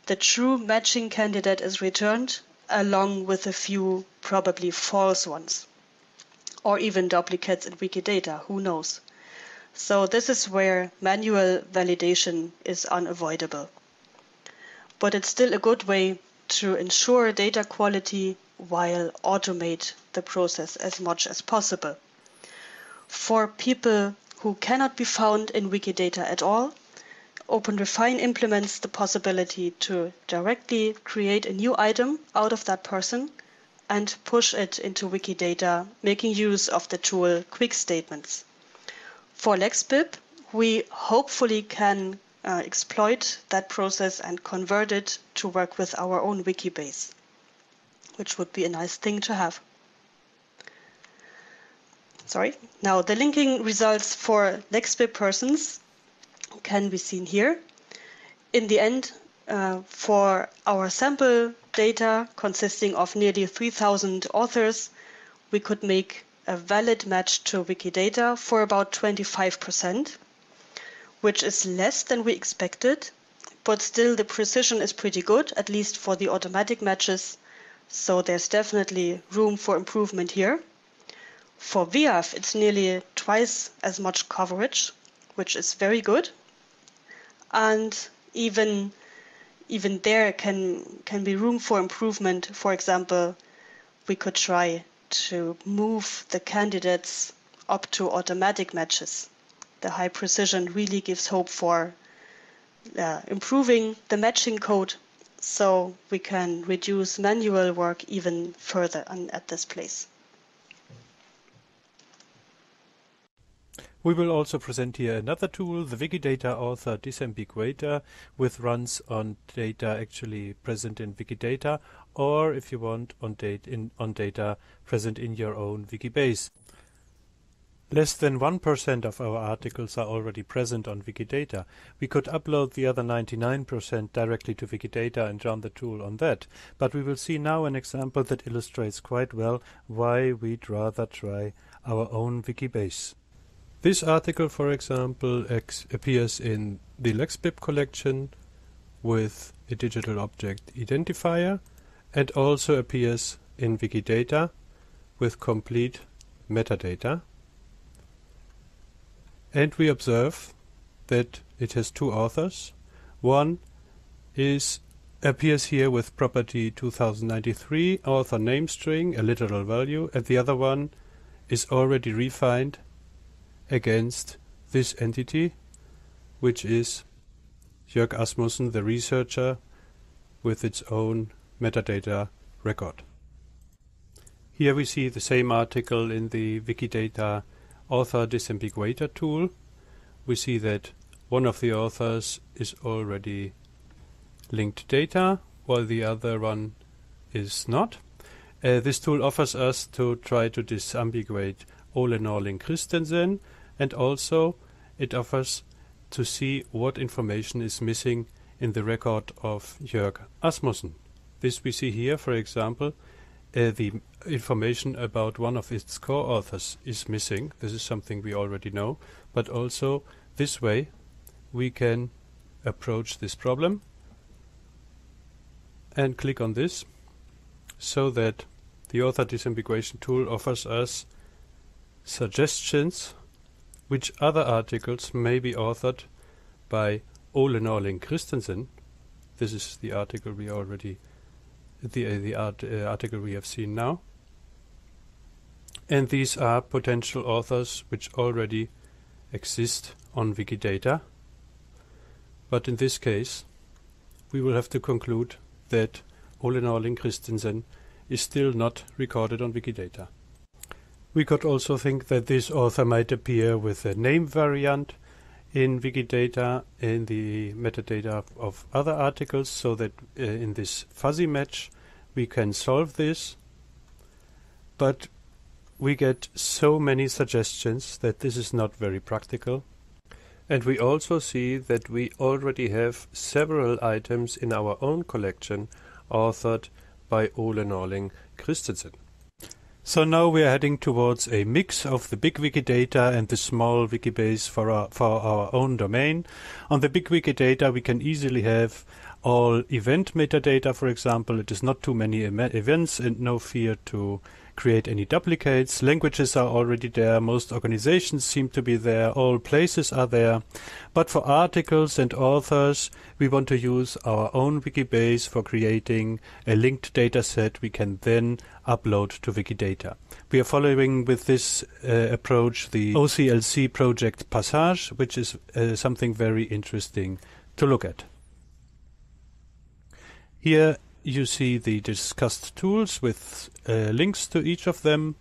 the true matching candidate is returned along with a few probably false ones, or even duplicates in Wikidata, who knows. So this is where manual validation is unavoidable. But it's still a good way to ensure data quality while automate the process as much as possible. For people who cannot be found in Wikidata at all, OpenRefine implements the possibility to directly create a new item out of that person and push it into Wikidata, making use of the tool Quick Statements. For LexBib, we hopefully can uh, exploit that process and convert it to work with our own Wikibase, which would be a nice thing to have. Sorry. Now, the linking results for LexBib persons can be seen here. In the end, uh, for our sample data consisting of nearly three thousand authors, we could make a valid match to Wikidata for about twenty-five percent, which is less than we expected, but still the precision is pretty good, at least for the automatic matches. So there's definitely room for improvement here. For V I A F, it's nearly twice as much coverage, which is very good. And even, even there can, can be room for improvement. For example, we could try to move the candidates up to automatic matches. The high precision really gives hope for uh, improving the matching code, so we can reduce manual work even further and at this place. We will also present here another tool, the Wikidata Author Disambiguator, with runs on data actually present in Wikidata, or if you want, on, date in, on data present in your own Wikibase. Less than one percent of our articles are already present on Wikidata. We could upload the other ninety-nine percent directly to Wikidata and run the tool on that, but we will see now an example that illustrates quite well why we'd rather try our own Wikibase. This article, for example, ex appears in the LexBib collection with a digital object identifier, and also appears in Wikidata with complete metadata. And we observe that it has two authors. One is appears here with property two thousand ninety-three, author name string, a literal value, and the other one is already refined against this entity, which is Jörg Asmussen, the researcher, with its own metadata record. Here we see the same article in the Wikidata Author Disambiguator tool. We see that one of the authors is already linked data, while the other one is not. Uh, this tool offers us to try to disambiguate Ole Norling Christensen, and also it offers to see what information is missing in the record of Jörg Asmussen. This we see here, for example, uh, the information about one of its co-authors is missing. This is something we already know, but also this way we can approach this problem and click on this, so that the author disambiguation tool offers us suggestions which other articles may be authored by Ole Norling Christensen. This is the article we already the uh, the art, uh, article we have seen now, and these are potential authors which already exist on Wikidata. But in this case, we will have to conclude that Ole Norling Christensen is still not recorded on Wikidata. We could also think that this author might appear with a name variant in Wikidata in the metadata of other articles, so that uh, in this fuzzy match we can solve this. But we get so many suggestions that this is not very practical. And we also see that we already have several items in our own collection authored by Ole Norling Christensen. So now we are heading towards a mix of the big Wikidata and the small Wikibase for our, for our own domain. On the big Wikidata we can easily have all event metadata, for example. It is not too many events and no fear to create any duplicates. Languages are already there, most organizations seem to be there, all places are there. But for articles and authors, we want to use our own Wikibase for creating a linked dataset we can then upload to Wikidata. We are following with this uh, approach the O C L C project Passage, which is uh, something very interesting to look at. Here you see the discussed tools with uh, links to each of them.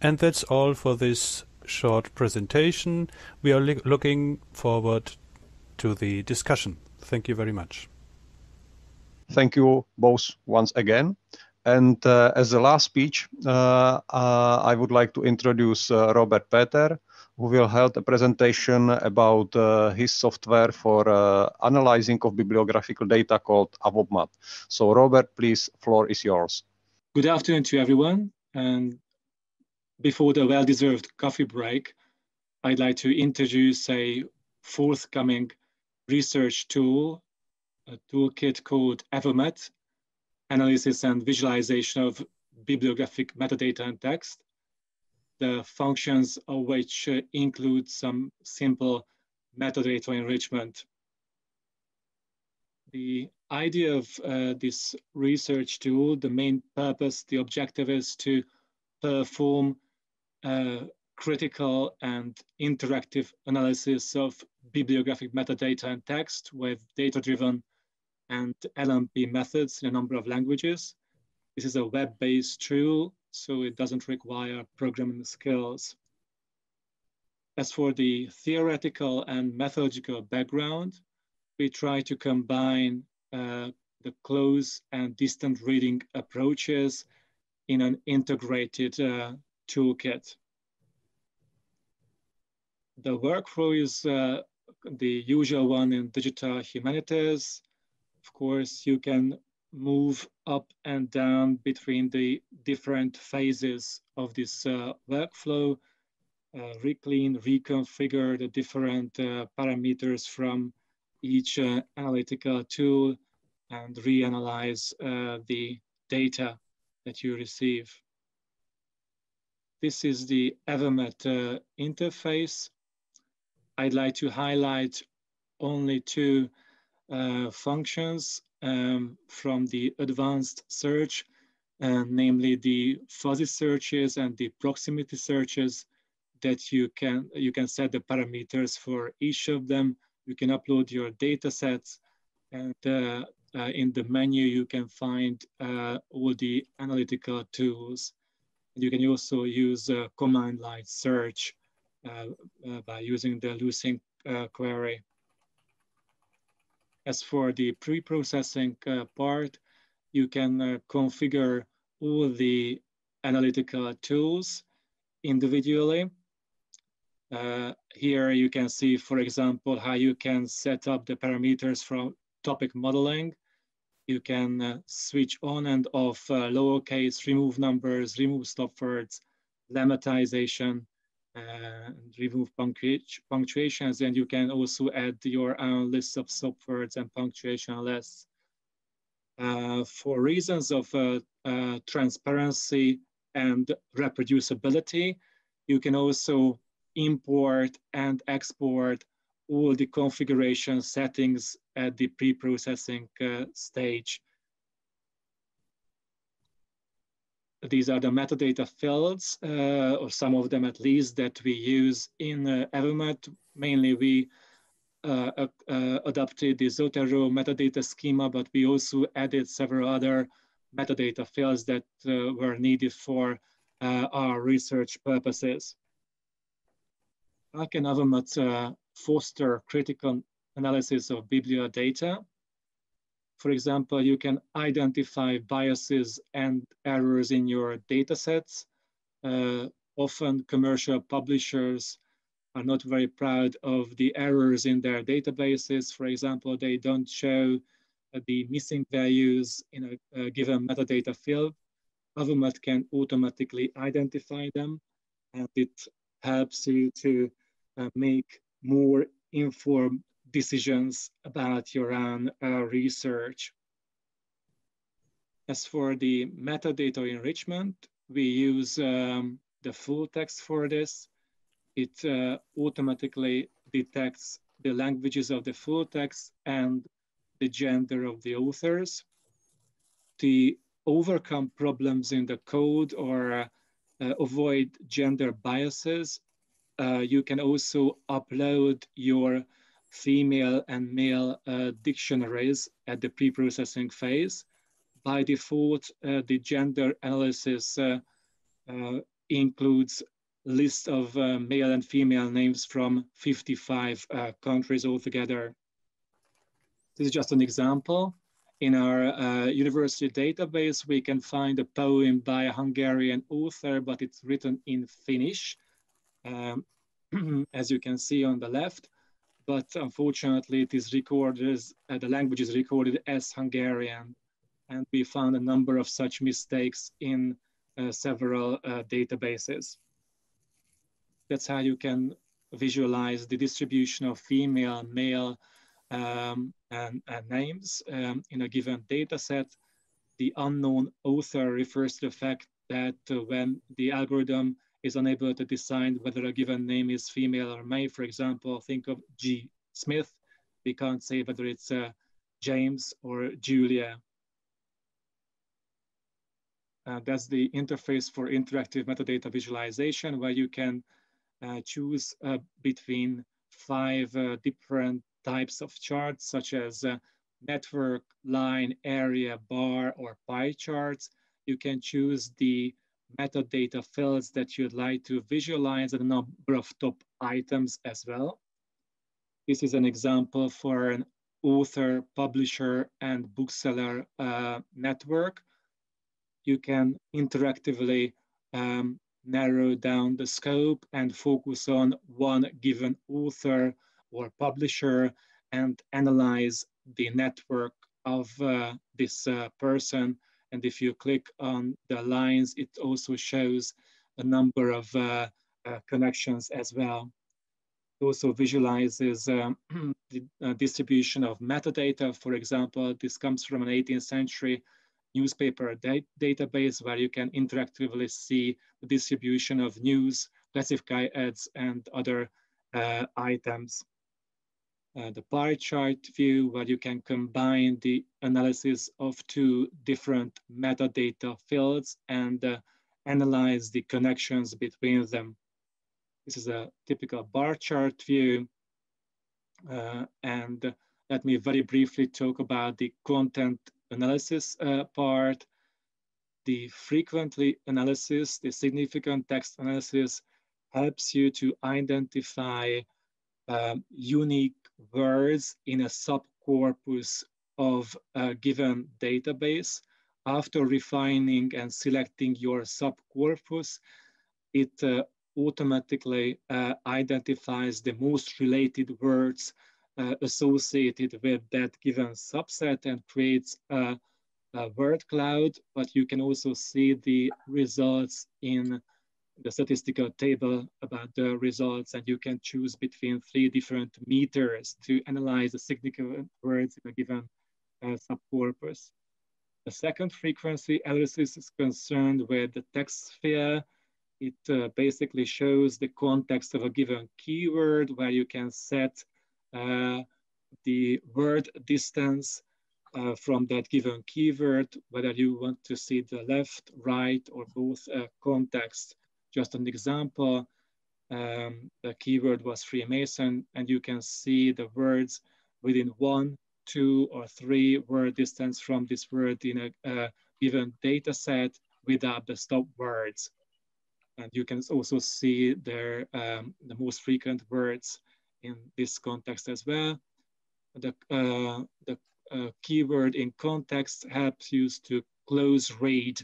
And that's all for this short presentation. We are looking forward to the discussion. Thank you very much. Thank you both once again. And uh, as the last speech, uh, uh, I would like to introduce uh, Robert Peter, who will hold a presentation about uh, his software for uh, analyzing of bibliographical data called Avomat. So Robert, please, floor is yours. Good afternoon to everyone, and before the well-deserved coffee break, I'd like to introduce a forthcoming research tool, a toolkit called Avomat, Analysis and Visualization of Bibliographic Metadata and Text, the functions of which include some simple metadata enrichment. The idea of uh, this research tool, the main purpose, the objective is to perform uh, critical and interactive analysis of bibliographic metadata and text with data-driven and L M P methods in a number of languages. This is a web-based tool, so it doesn't require programming skills. As for the theoretical and methodological background, we try to combine uh, the close and distant reading approaches in an integrated uh, toolkit. The workflow is uh, the usual one in digital humanities. Of course, you can move up and down between the different phases of this uh, workflow, uh, reclean, reconfigure the different uh, parameters from each uh, analytical tool and reanalyze uh, the data that you receive. This is the Avomat uh, interface. I'd like to highlight only two uh, functions um, from the advanced search, uh, namely the fuzzy searches and the proximity searches that you can, you can set the parameters for each of them. You can upload your data sets, and uh, uh, in the menu, you can find uh, all the analytical tools. And you can also use uh, command line search uh, uh, by using the Lucene uh, query. As for the pre-processing uh, part, you can uh, configure all the analytical tools individually. Uh, here you can see, for example, how you can set up the parameters from topic modeling. You can uh, switch on and off uh, lowercase, remove numbers, remove stop words, lemmatization, uh, remove punctu punctuations, and you can also add your own list of stop words and punctuation lists. Uh, for reasons of uh, uh, transparency and reproducibility, you can also import and export all the configuration settings at the pre-processing uh, stage. These are the metadata fields, uh, or some of them at least, that we use in uh, Avomat. Mainly we uh, uh, uh, adopted the Zotero metadata schema, but we also added several other metadata fields that uh, were needed for uh, our research purposes. How can Avomat uh, foster critical analysis of bibliodata? For example, you can identify biases and errors in your datasets. Uh, often commercial publishers are not very proud of the errors in their databases. For example, they don't show the missing values in a, a given metadata field. Avomat can automatically identify them, and it helps you to Uh, make more informed decisions about your own uh, research. As for the metadata enrichment, we use um, the full text for this. It uh, automatically detects the languages of the full text and the gender of the authors. To overcome problems in the code or uh, avoid gender biases, Uh, you can also upload your female and male uh, dictionaries at the pre-processing phase. By default, uh, the gender analysis uh, uh, includes lists of uh, male and female names from fifty-five uh, countries altogether. This is just an example. In our uh, university database, we can find a poem by a Hungarian author, but it's written in Finnish, Um, as you can see on the left, but unfortunately it is recorded as, uh, the language is recorded as Hungarian. and we found a number of such mistakes in uh, several uh, databases. That's how you can visualize the distribution of female, male, um, and, and names um, in a given data set. The unknown author refers to the fact that uh, when the algorithm is unable to decide whether a given name is female or male, for example, think of G. Smith, we can't say whether it's uh, James or Julia. Uh, that's the interface for interactive metadata visualization, where you can uh, choose uh, between five uh, different types of charts, such as uh, network, line, area, bar, or pie charts. You can choose the metadata fields that you'd like to visualize and a number of top items as well. This is an example for an author, publisher, and bookseller uh, network. You can interactively um, narrow down the scope and focus on one given author or publisher and analyze the network of uh, this uh, person. And if you click on the lines, it also shows a number of uh, uh, connections as well. It also visualizes um, the uh, distribution of metadata. For example, this comes from an eighteenth century newspaper da- database where you can interactively see the distribution of news, classify ads, and other uh, items. Uh, the pie chart view, where you can combine the analysis of two different metadata fields and uh, analyze the connections between them. This is a typical bar chart view. Uh, and let me very briefly talk about the content analysis uh, part. The frequently analysis, the significant text analysis, helps you to identify um, unique words in a subcorpus of a given database. After refining and selecting your subcorpus, it uh, automatically uh, identifies the most related words uh, associated with that given subset and creates a, a word cloud, but you can also see the results in the statistical table about the results, and you can choose between three different meters to analyze the significant words in a given uh, subcorpus. The second frequency analysis is concerned with the text sphere. It uh, basically shows the context of a given keyword, where you can set uh, the word distance uh, from that given keyword, whether you want to see the left, right, or both uh, context. Just an example, um, the keyword was Freemason, and you can see the words within one, two, or three word distance from this word in a uh, given data set without the stop words. And you can also see their, um, the most frequent words in this context as well. The, uh, the uh, keyword in context helps you to close read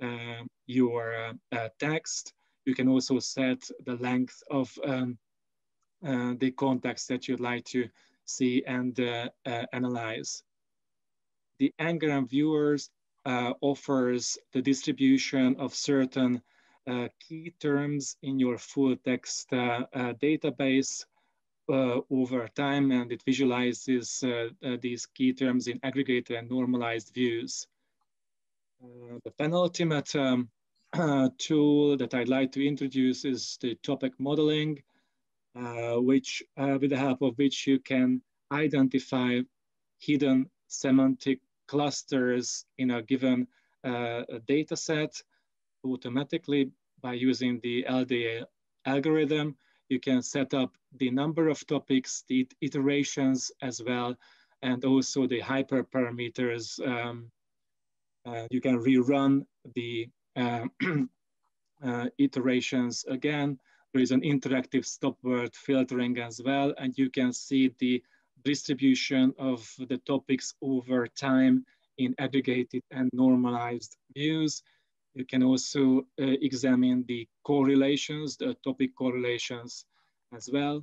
um, your uh, uh, text. You can also set the length of um, uh, the context that you'd like to see and uh, uh, analyze. The Engram viewers uh, offers the distribution of certain uh, key terms in your full text uh, uh, database uh, over time, and it visualizes uh, uh, these key terms in aggregated and normalized views. Uh, the penultimate um, Uh, tool that I'd like to introduce is the topic modeling, uh, which, uh, with the help of which you can identify hidden semantic clusters in a given uh, data set automatically by using the L D A algorithm. You can set up the number of topics, the iterations as well, and also the hyperparameters. Um, uh, you can rerun the Uh, uh, iterations again. There is an interactive stop word filtering as well, and you can see the distribution of the topics over time in aggregated and normalized views. You can also uh, examine the correlations, the topic correlations as well.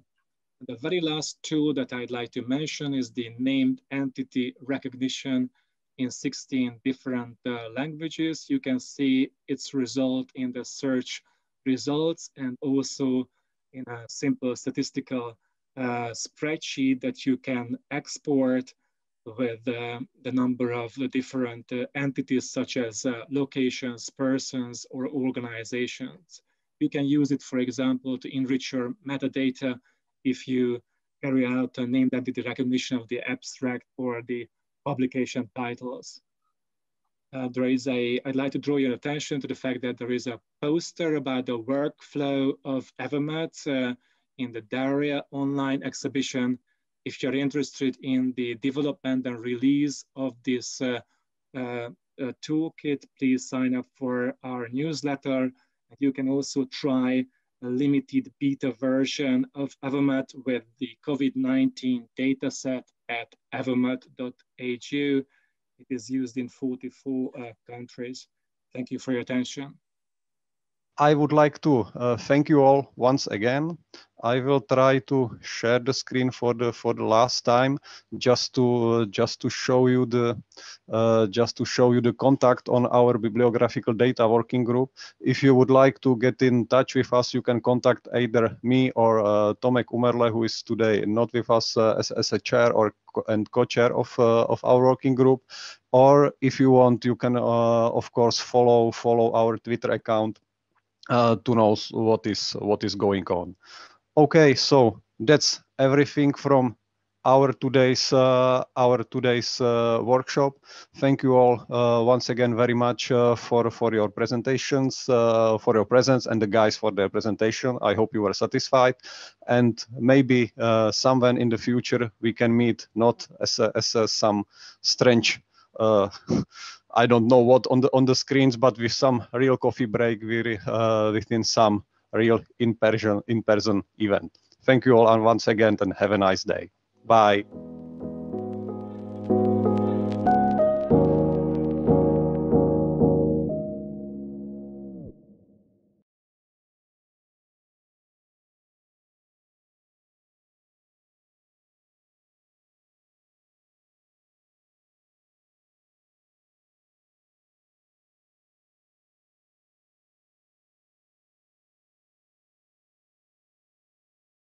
The very last tool that I'd like to mention is the named entity recognition in sixteen different uh, languages. You can see its result in the search results and also in a simple statistical uh, spreadsheet that you can export with uh, the number of the different uh, entities such as uh, locations, persons, or organizations. You can use it, for example, to enrich your metadata if you carry out a named entity recognition of the abstract or the publication titles. Uh, there is a, I'd like to draw your attention to the fact that there is a poster about the workflow of Avomat uh, in the DaRIA online exhibition. If you're interested in the development and release of this uh, uh, uh, toolkit, please sign up for our newsletter. You can also try a limited beta version of Avomat with the COVID nineteen dataset at avomat dot h u. It is used in forty-four uh, countries. Thank you for your attention. I would like to uh, thank you all once again. I will try to share the screen for the for the last time, just to uh, just to show you the uh, just to show you the contact on our bibliographical data working group. If you would like to get in touch with us, you can contact either me or uh, Tomek Umerle, who is today not with us uh, as as a chair or co and co-chair of uh, of our working group. Or if you want, you can uh, of course follow follow our Twitter account uh, to know what is what is going on. Okay, so that's everything from our today's uh, our today's uh, workshop. Thank you all uh, once again very much uh, for for your presentations, uh, for your presence, and the guys for their presentation. I hope you were satisfied, and maybe uh, somewhere in the future we can meet, not as a, as a, some strange. Uh, I don't know what on the on the screens, but with some real coffee break, we uh, within some. Real in-person in-person event. Thank you all, and once again, and have a nice day. Bye.